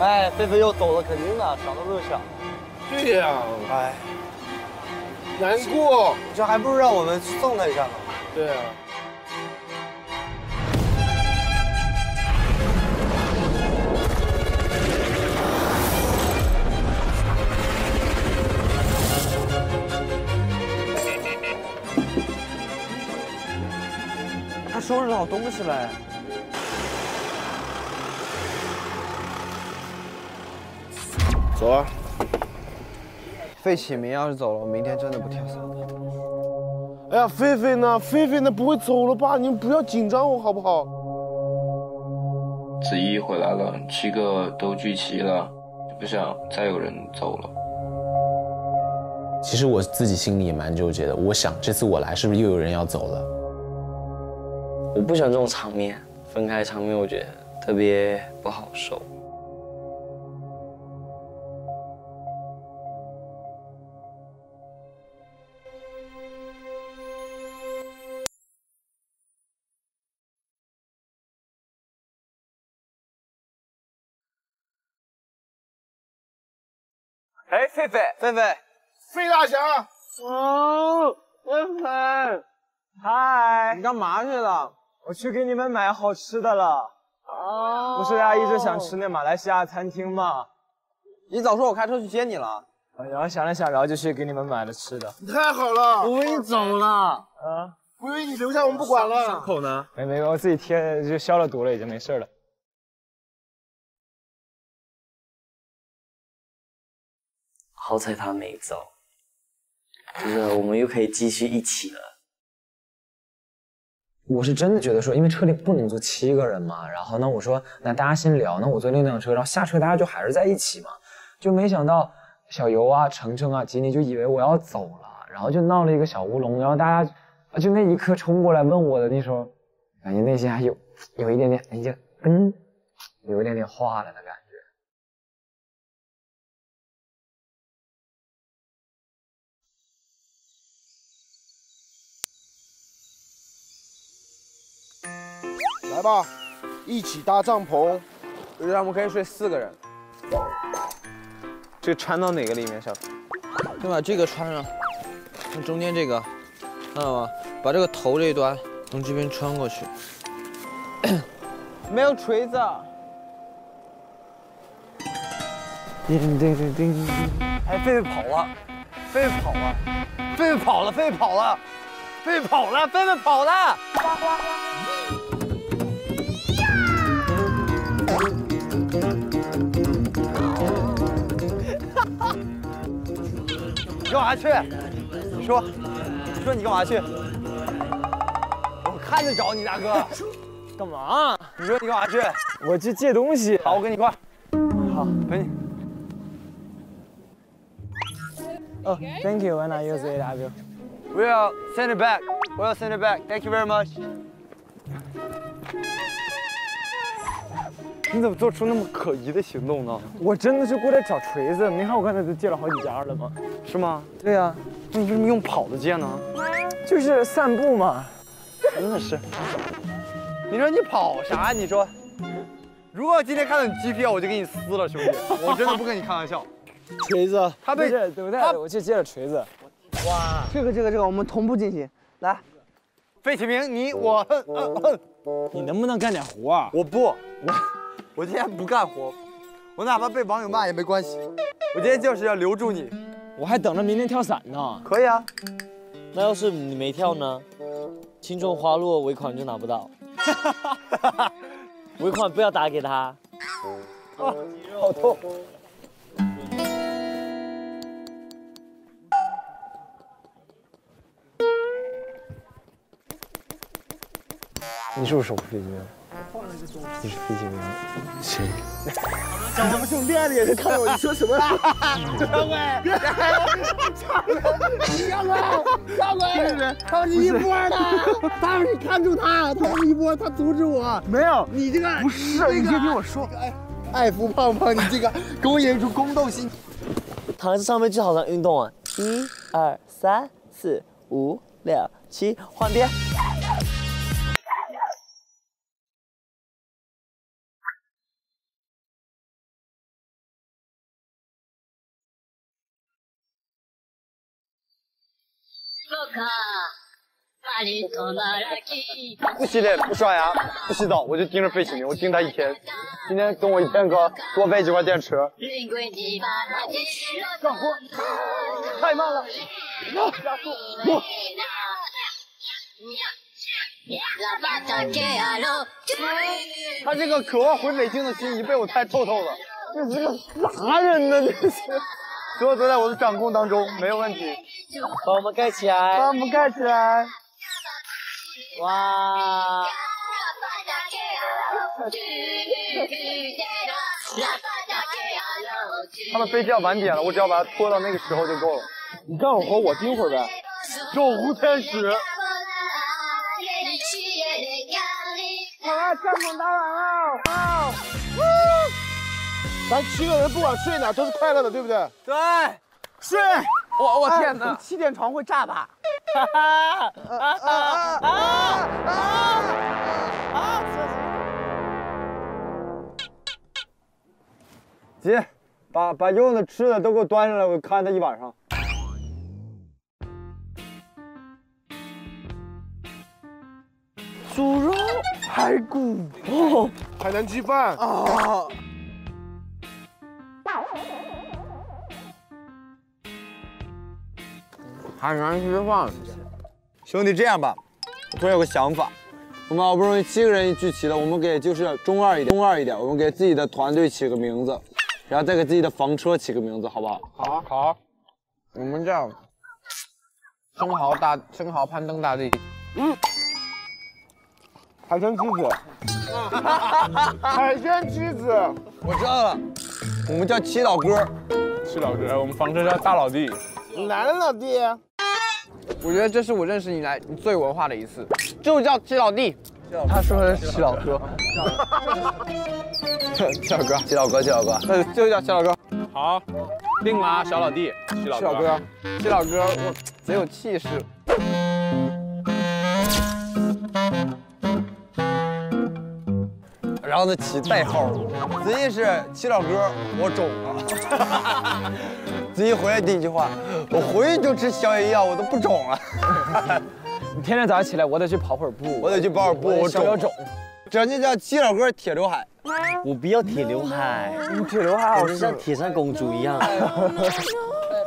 哎，菲菲又走了，肯定的，想都没有想。对呀、啊，哎，难过。这还不如让我们送他一下呢。对啊。 收拾好东西呗。走啊！费启鸣要是走了，我明天真的不跳伞了。哎呀，菲菲呢？菲菲呢？不会走了吧？你们不要紧张我好不好？子怡回来了，7个都聚齐了，就不想再有人走了。其实我自己心里也蛮纠结的，我想这次我来是不是又有人要走了？ 我不喜欢这种场面，分开场面我觉得特别不好受。哎，狒狒，狒狒，费大侠，哦，狒狒，嗨，你干嘛去了？ 我去给你们买好吃的了。哦，不是大家一直想吃那马来西亚餐厅吗？你早说我开车去接你了。然后想了想，然后就去给你们买了吃的。太好了，我以为你走了啊！我以为你留下我们不管了。伤口呢？没，我自己贴就消了毒了，已经没事了。好彩他没走，就是我们又可以继续一起了。 我是真的觉得说，因为车里不能坐7个人嘛，然后呢，我说那大家先聊，那我坐另一辆车，然后下车大家就还是在一起嘛，就没想到小游啊、程程啊、吉尼就以为我要走了，然后就闹了一个小乌龙，然后大家就那一刻冲过来问我的那时候，感觉内心还有一点点，哎呀，有一点点化了的感觉。 来吧，一起搭帐篷，让我们可以睡4个人。这个穿到哪个里面，小飞？先把这个穿上，看中间这个，看到吗？把这个头这一端从这边穿过去。没有锤子。叮叮叮叮。哎，狒狒跑了，狒狒跑了，狒狒跑了，狒狒跑了，狒狒跑了，狒狒跑了。 你干嘛去？你说，你说你干嘛去？我看得着你大哥，干嘛？你说你干嘛去？我去借东西。好，我跟你一块。好，陪你。Oh, thank you. When I use it, I will. We'll send it back. We'll send it back. Thank you very much. 你怎么做出那么可疑的行动呢？我真的是过来找锤子，没看我刚才都借了好几家了吗？是吗？对呀、啊，那你为什么用跑的借呢？就是散步嘛。真的是，你说你跑啥？你说，如果今天看到你 G P 我就给你撕了，兄弟，我真的不跟你开玩笑。锤子，他被等待，我去接了锤子。哇，这个，我们同步进行。来，费启鸣，你我，你能不能干点活啊？我不，我今天不干活，我哪怕被网友骂也没关系，我今天就是要留住你。我还等着明天跳伞呢。可以啊，那要是你没跳呢？青春花落，尾款就拿不到。尾款不要打给他。啊，好痛！你是不是手不费劲？你是费劲吗？谁？咱们这种恋爱的眼神看着我，你说什么？张伟，张伟，他们是一波的，他们是看中他，他们一波，他阻止我。没有，你这个不是，你先听我说。爱芙胖胖，你这个给我演出宫斗戏。躺在这上面就好像运动啊！1、2、3、4、5、6、7，换边。 不洗脸，不刷牙，不洗澡，我就盯着费启鸣，我盯他一天。今天跟我一天哥，给我背几块电池。上坡，太慢了，加速，不。他这个渴望回北京的心，已被我猜透透了。这是个啥人呢？这是。 所有都在我的掌控当中，没有问题。把我们盖起来！把我们盖起来！哇！他们飞机要晚点了，我只要把它拖到那个时候就够了。你干会活，我盯会儿呗。守护天使。啊！帐篷打完了。哦 咱7个人不管睡哪都是快乐的，对不对？对，睡。我天哪，7点床会炸吧？哈哈！啊！姐，把用的吃的都给我端上来，我看他一晚上。 猪肉、排骨、哦，海南鸡饭啊。 海南吃饭，兄弟，这样吧，我突然有个想法，我们好不容易7个人一聚齐了，我们给就是中二一点，我们给自己的团队起个名字，然后再给自己的房车起个名字，好不好？好啊，好啊，我们叫生蚝攀登大地，嗯，海参之子，海参之子，我知道了，我们叫七老哥，我们房车叫大老弟，男的老弟。 我觉得这是我认识你来你最文化的一次，就叫七老弟。他说的是七老哥。七老哥，对，就叫七老哥。好，定了，小老弟，七老哥，我贼有气势。然后呢，起代号，直接是七老哥，我肿了。直接回来第一句话，我回去就吃消炎药，我都不肿了。你天天早上起来，我得去跑会儿步，我得去跑会儿步，我消消肿。整就叫七老哥铁刘海，我不要铁刘海，你铁刘海，我就像铁扇公主一样。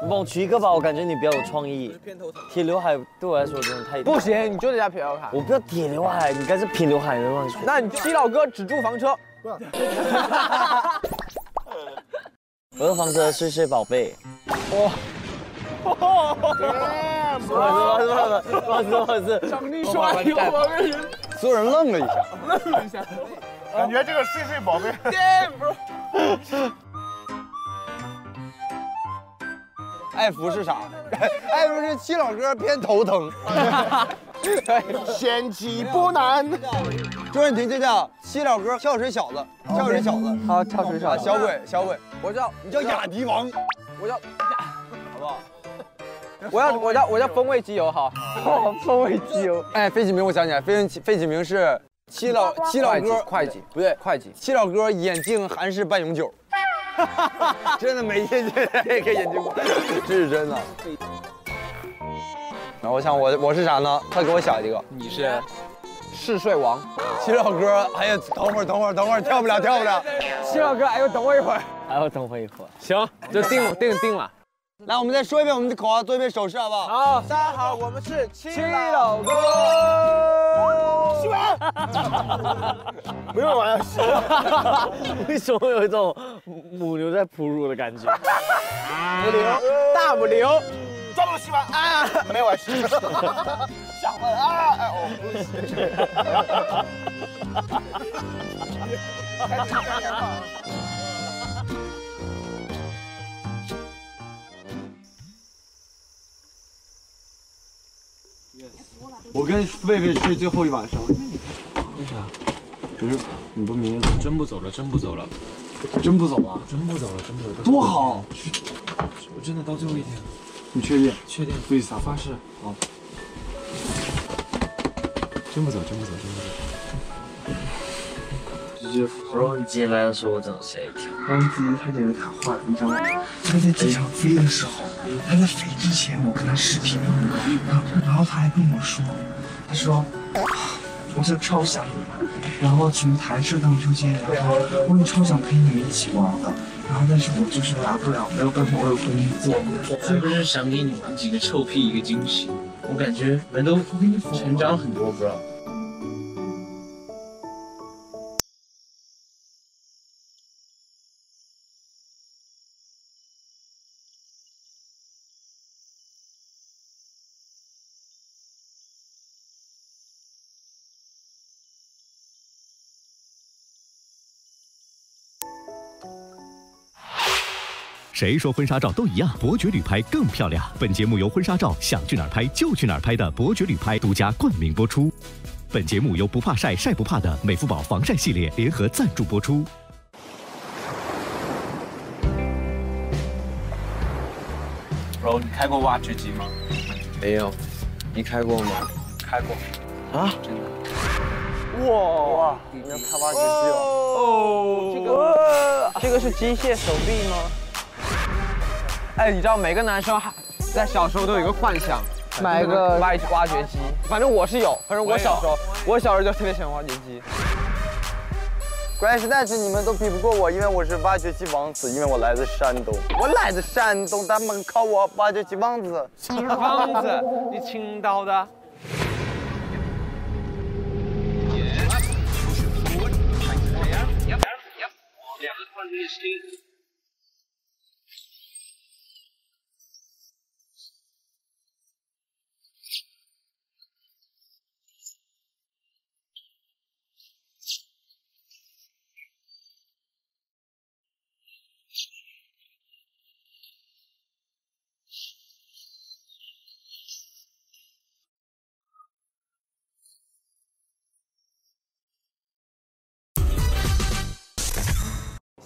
你帮我取一个吧，我感觉你比较有创意。铁刘海对我来说真的太……不行，你就得加铁刘海。我不要铁刘海，你该是平刘海的嘛。那你七老哥只住房车。我的房车是睡宝贝。 哇！不好意思，奖励刷屏，我被人，所有人愣了一下，感觉这个睡宝贝。爱芙是啥？爱芙是七老哥偏头疼。掀起波澜。周润婷就叫七老哥跳水小子。好，跳水小子。小鬼，我叫雅迪王。我叫。 好不好？我叫风味鸡油好。风味鸡油。哎，费启鸣，我想起来，费启鸣是七老哥会计，不对，会计。七老哥眼镜韩式半永久。真的没进去那个眼镜，这是真的。然后我想我是啥呢？他给我想一个。你是。 嗜睡王，七老哥，哎呀，等会儿，跳不了。七老哥，哎呦，等我一会儿，哎呦，等我一会儿。行，就定了。来，我们再说一遍我们的口号，做一遍手势，好不好？好，大家好，我们是七老哥。西门，不用玩了。为什么有一种母牛在哺乳的感觉？母牛，大母牛。 抓住吸完啊！没完事，吓坏了啊！哎哦，不是。开始干点吧。我跟魏魏是最后一晚上。为啥？不是你不明白？真不走了。多好！我真的到最后一天。 你确定？确定，对，撒发誓。好，真不走。直接。我让你进来的时候，我整吓一跳。当时他给了他画，你知道吗？他在机场飞的时候，他在飞之前，我跟他视频，然后他还跟我说，他说，我是超想你，然后从弹射荡秋千，然后我也超想陪你们一起玩的。 然后，但是我就是来不了，没有办法，我有工作。是不是想给你们几个臭屁一个惊喜？我感觉你们都成长很多，不知道。谁说婚纱照都一样？伯爵旅拍更漂亮。本节目由婚纱照想去哪儿拍就去哪儿拍的伯爵旅拍独家冠名播出。本节目由不怕晒晒不怕的美肤宝防晒系列联合赞助播出。Bro， 你开过挖掘机吗？没有。你开过吗？开过。啊？真的。哇！你要开挖掘机了？哦。这个是机械手臂吗？ 哎，你知道每个男生在小时候都有一个幻想，买一个挖掘机。反正我是有，反正我小时候就特别喜欢挖掘机。关键是，但是你们都比不过我，因为我是挖掘机王子，因为我来自山东。我来自山东，他们靠我挖掘机王子。王子，你青岛的？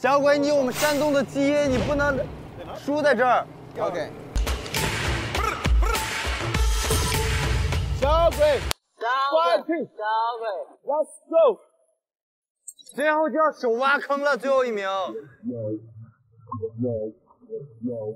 小鬼，你有我们山东的基因，你不能输在这儿。OK。小鬼，Let's go。最后就要手挖坑了，最后一名。Well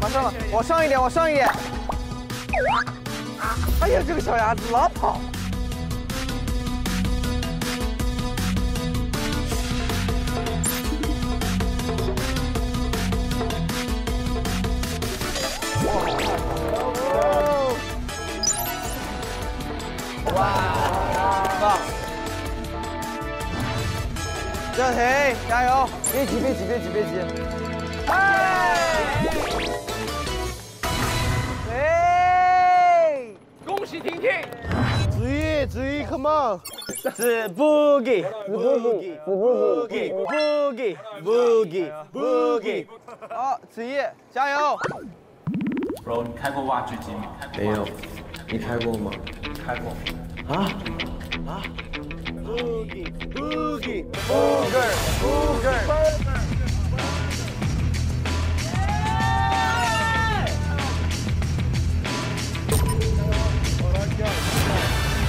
马上了，我上一点。哎呀，这个小鸭子老跑。哇！棒！热腾，加油！别急，别急，别急，别急！哎！恭喜婷婷！子怡，子怡 ，come on！ 子不给，子不给，不给，不给，不给，不给！好，子怡，加油！ bro， 你开过挖掘机吗？没有。你开过吗？开过。啊？啊？ Boogie Boogie Booger Booger。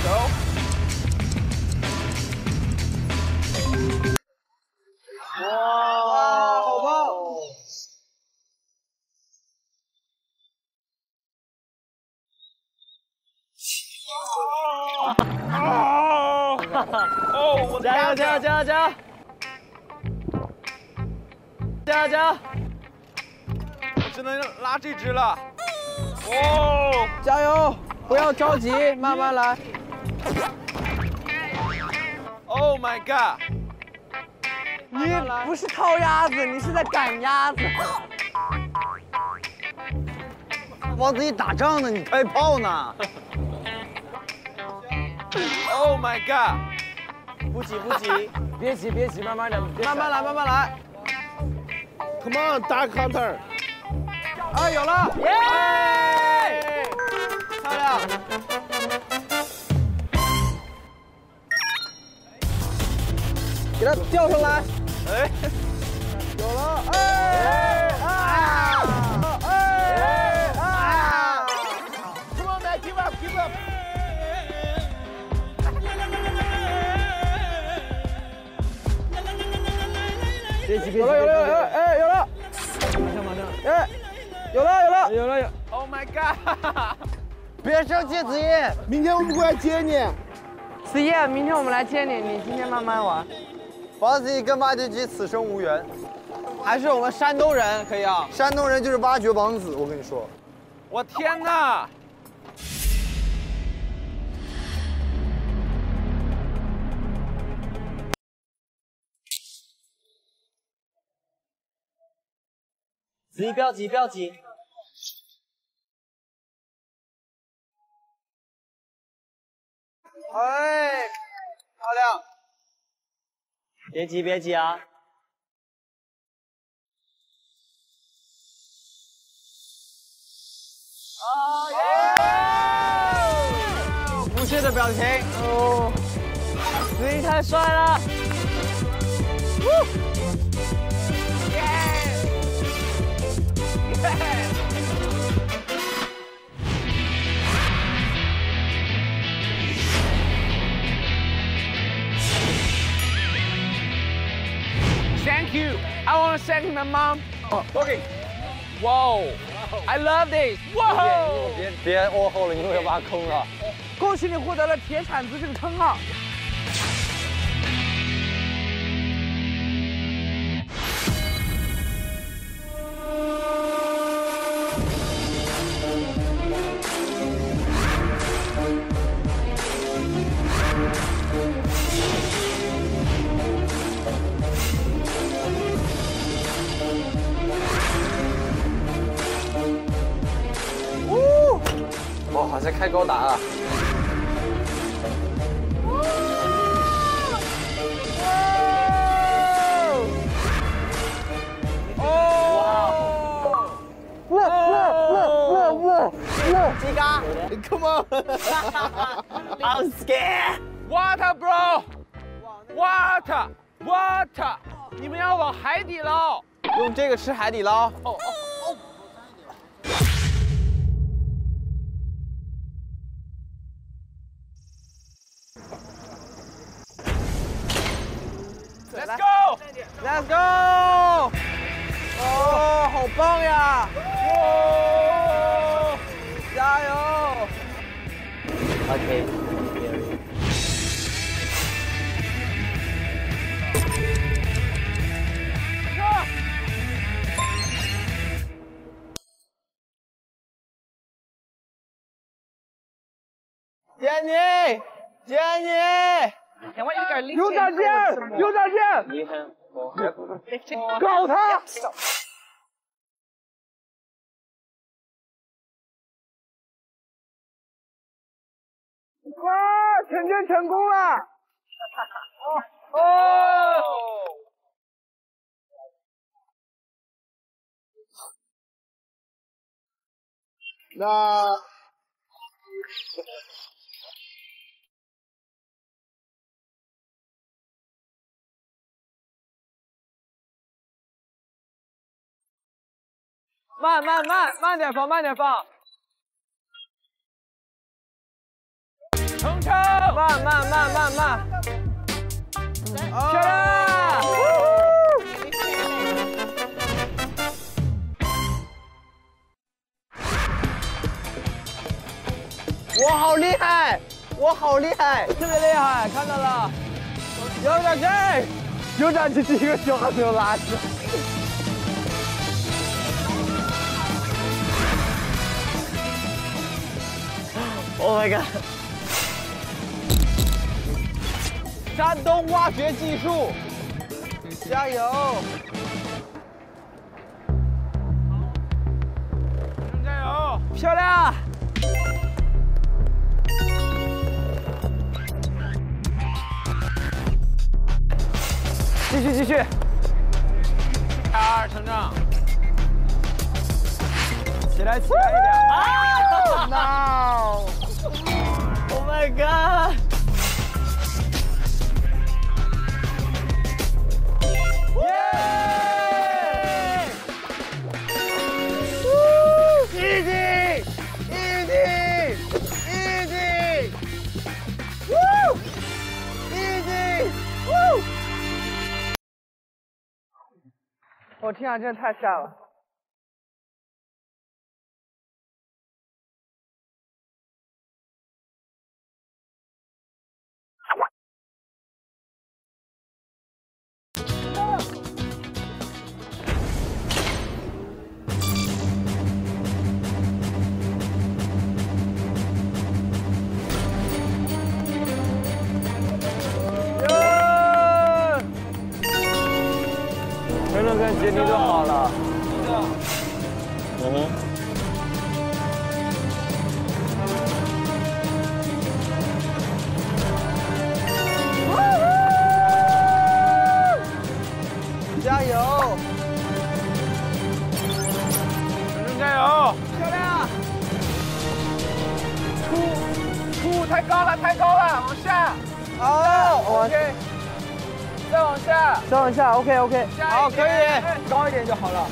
走。哇！好棒！ 哦，加油加油加油加油！加油加油！我只能拉这只了。哦，加油！不要着急，慢慢来。Oh my god！ 你不是掏鸭子，你是在赶鸭子。往自己打仗呢，你开炮呢？ Oh my god！ 不急不急，别急别急，慢慢来，慢慢来慢慢来。Come on, dark hunter！ 啊，有了！耶！漂亮！给它吊上来。哎，有了！哎啊！哎啊 ！Come on, man, give up, give up！ 有了！哎，有了！马上！哎，有了！ Oh my god！ 别生气，子怡，明天我们过来接你。子怡，明天我们来接你，你今天慢慢玩。王子怡跟挖掘机此生无缘，还是我们山东人可以啊？山东人就是挖掘王子，我跟你说。我天哪！ 子怡，不要急，不要急。哎，漂亮！别急，别急啊！啊耶！不屑的表情。哦，子怡太帅了！哦 Thank you. I want to thank my mom. Okay. Wow. I love this. Wow. 别哦吼了，你又要挖坑了。恭喜你获得了铁铲子这个称号。 好像开高达啊！哦！哇！鸡嘎 ！Come on！ I'm scared. Water, bro. Water, water. 你们要往海底捞。用这个吃海底捞。哦哦。 Let's go! Let's go! 哦，好棒呀！哇，加油 ！OK。杰尼，杰尼。And I want you to go lift him. Use that gem! Lift him. Go, Tom! Stop. Wow, 惩戒成功了！哦。那。 慢点放，慢点放。程程，慢。漂亮！我好厉害，我好厉害，特别厉害，看到了。有点劲，有点劲，一个球还没有拉住。 Oh my god！ 山东挖掘技术，加油！加油！漂亮！继续！加油，成长！起来一点！啊 ！No！ Oh my god！ 耶！Easy！ Easy！ 我天啊，真的太帅了！ 杰尼就好了。嗯。加油！加油！漂亮！出！太高了，往下。好。OK。 再往下 ，OK， 好，可以，高一点就好了。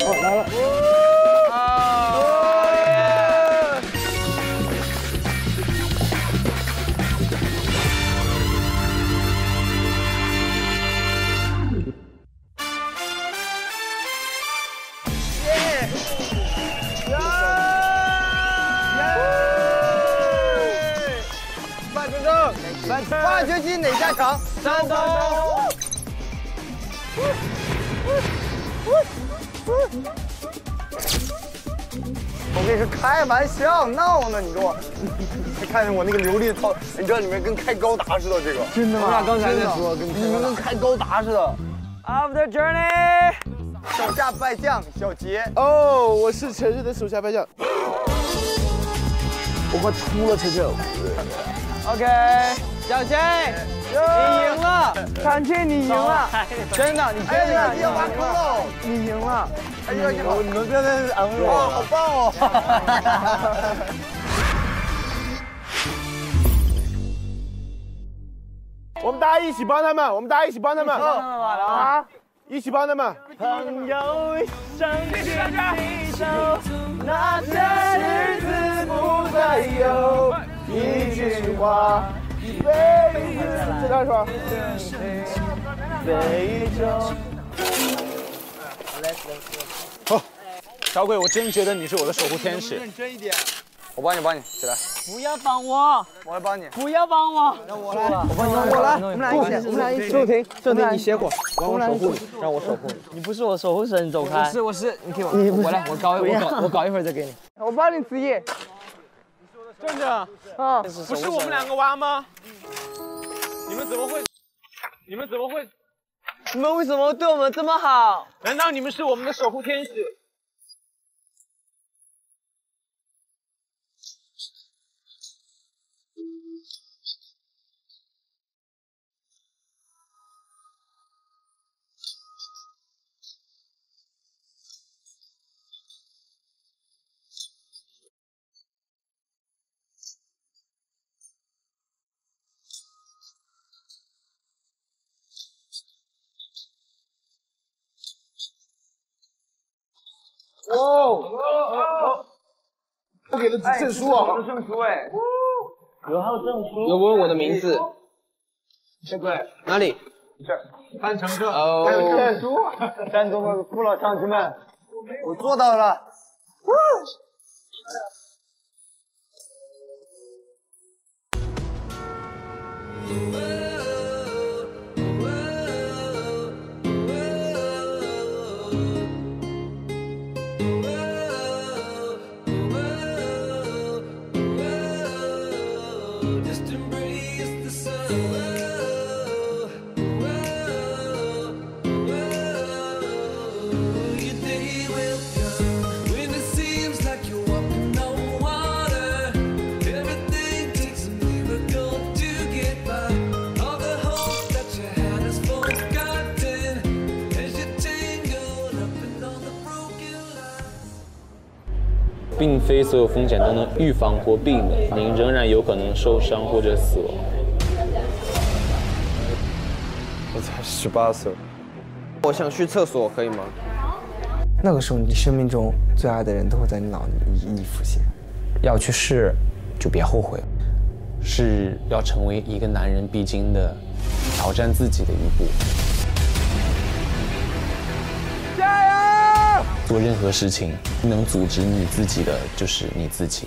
哦，来了。挖掘机哪家强？山东。 我跟你说，开玩笑闹呢，你跟我，你看我那个流利的操，你知道里面跟开高达似的，这个真的吗？我俩刚才说，你们跟开高达似的。After journey， 手下败将小杰。哦，我是陈晨的手下败将。我快秃了，晨晨。OK， 小杰。 你赢了，感谢你赢了，真的，你真的，你赢了，哎呀，你们真的是昂贵，哇，好棒哦！我们大家一起帮他们，啊，一起帮他们。朋友相聚的手，那些日子不再有，一句话。 再来一首。好，小鬼，我真觉得你是我的守护天使。认真一点。我帮你起来。不要帮我。我来帮你。不要帮我。让我来。我来。我们俩一起。正廷，你歇会儿。我守护你，让我守护你。你不是我守护神，你走开。我是，你听我。我搞一会儿再给你。我帮你，子怡。 正正，不是我们两个挖吗？你们怎么会？你们为什么对我们这么好？难道你们是我们的守护天使？哦，我给的证书啊，证书哎，隔号证书，有问我的名字，对不对？哪里？这翻乘客，还有证书，山东的父老乡亲们，我做到了。并非所有风险都能预防或避免，您仍然有可能受伤或者死亡。我才18岁，我想去厕所，可以吗？那个时候，你生命中最爱的人都会在你脑里浮现。要去试，就别后悔，是要成为一个男人必经的挑战自己的一步。加油！ 做任何事情，能阻止你自己的就是你自己。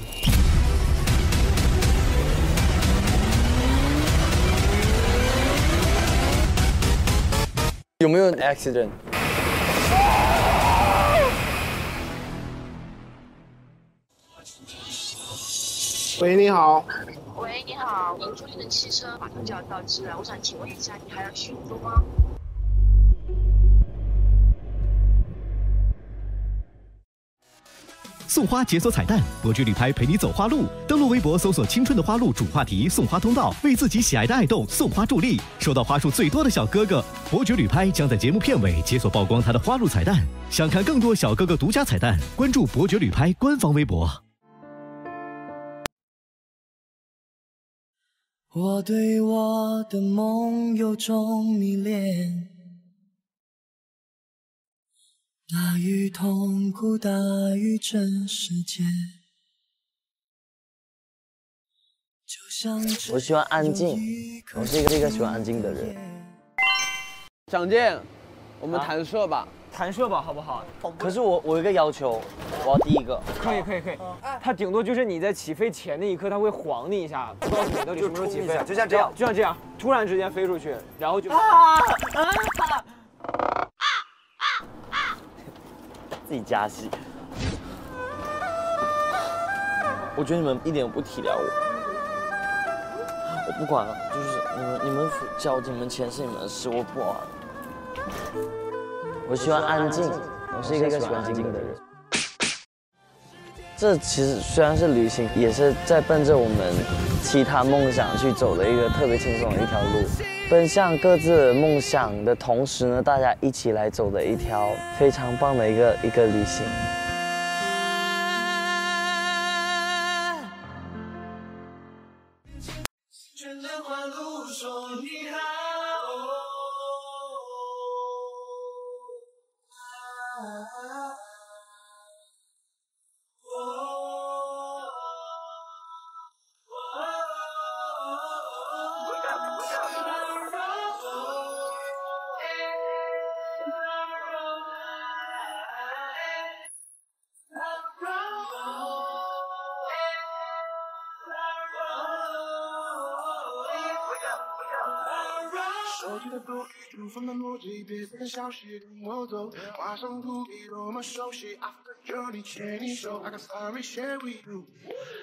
有没有 accident？ 喂，你好。喂，你好，您租赁的汽车马上就要到期了，我想请问一下，你还要续租吗？ 送花解锁彩蛋，博智旅拍陪你走花路。登录微博搜索“青春的花路”主话题“送花通道”，为自己喜爱的爱豆送花助力。收到花束最多的小哥哥，博智旅拍将在节目片尾解锁曝光他的花路彩蛋。想看更多小哥哥独家彩蛋，关注博智旅拍官方微博。我对我的梦有种迷恋。 大于痛苦，大于真实间。我喜欢安静，我是一个喜欢安静的人。蒋健，我们弹射吧，弹射吧，好不好？可是我有一个要求，我要第一个。可以。他顶多就是你在起飞前那一刻，他会晃你一下，不告诉你到底什么时候起飞，就像这样，突然之间飞出去，然后就。自己加戏，我觉得你们一点都不体谅我，我不管了，就是你们交你们钱是你们的事，我不管。我喜欢安静，我是一个喜欢安静的人。这其实虽然是旅行，也是在奔着我们其他梦想去走的一个特别轻松的一条路。 奔向各自梦想的同时呢，大家一起来走的一条非常棒的一个旅行。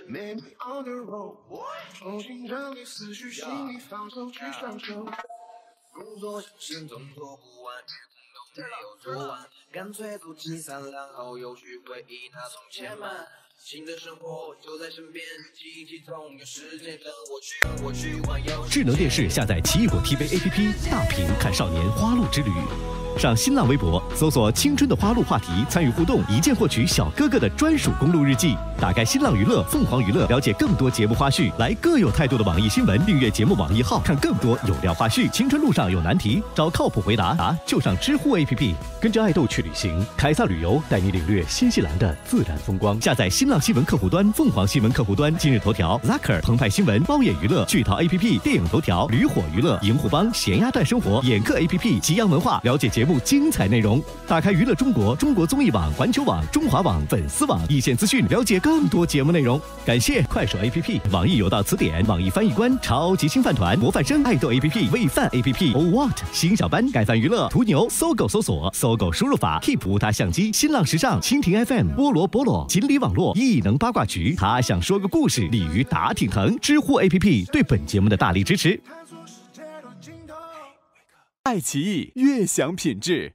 Made me on the road， 重新整理思绪，心里放手去享受。工作小心总做不完，都没有做完，干脆组织三两好友去回忆那从前嘛。新的生活就在身边，积极总有时间跟我去玩游戏。智能电视下载奇异果 TV APP， 大屏看少年花路之旅。上新浪微博搜索“青春的花路”话题，参与互动，一键获取小哥哥的专属公路日记。打开新浪娱乐、凤凰娱乐，了解更多节目花絮。来各有态度的网易新闻，订阅节目网易号，看更多有料花絮。青春路上有难题，找靠谱回答，就上知乎 APP， 跟着爱豆去旅行。凯撒旅游带你领略新西兰的自然风光。下载新浪。新闻客户端、凤凰新闻客户端、今日头条、Zacker、澎湃新闻、猫眼娱乐、巨淘 APP、电影头条、驴火娱乐、银虎帮、咸鸭蛋生活、眼客 APP、吉阳文化，了解节目精彩内容。打开娱乐中国、中国综艺网、环球网、中华网、粉丝网，一线资讯，了解更多节目内容。感谢快手 APP、网易有道词典、网易翻译官、超级星饭团、模范生、爱豆 APP、喂饭 APP、Oh What、新小班、盖饭娱乐、途牛、搜狗搜索、搜狗输入法、Keep 无他相机、新浪时尚、蜻蜓 FM、菠萝菠萝、锦鲤网络。异能八卦局，他想说个故事。鲤鱼打挺疼，知乎 APP 对本节目的大力支持。爱奇艺，悦享品质。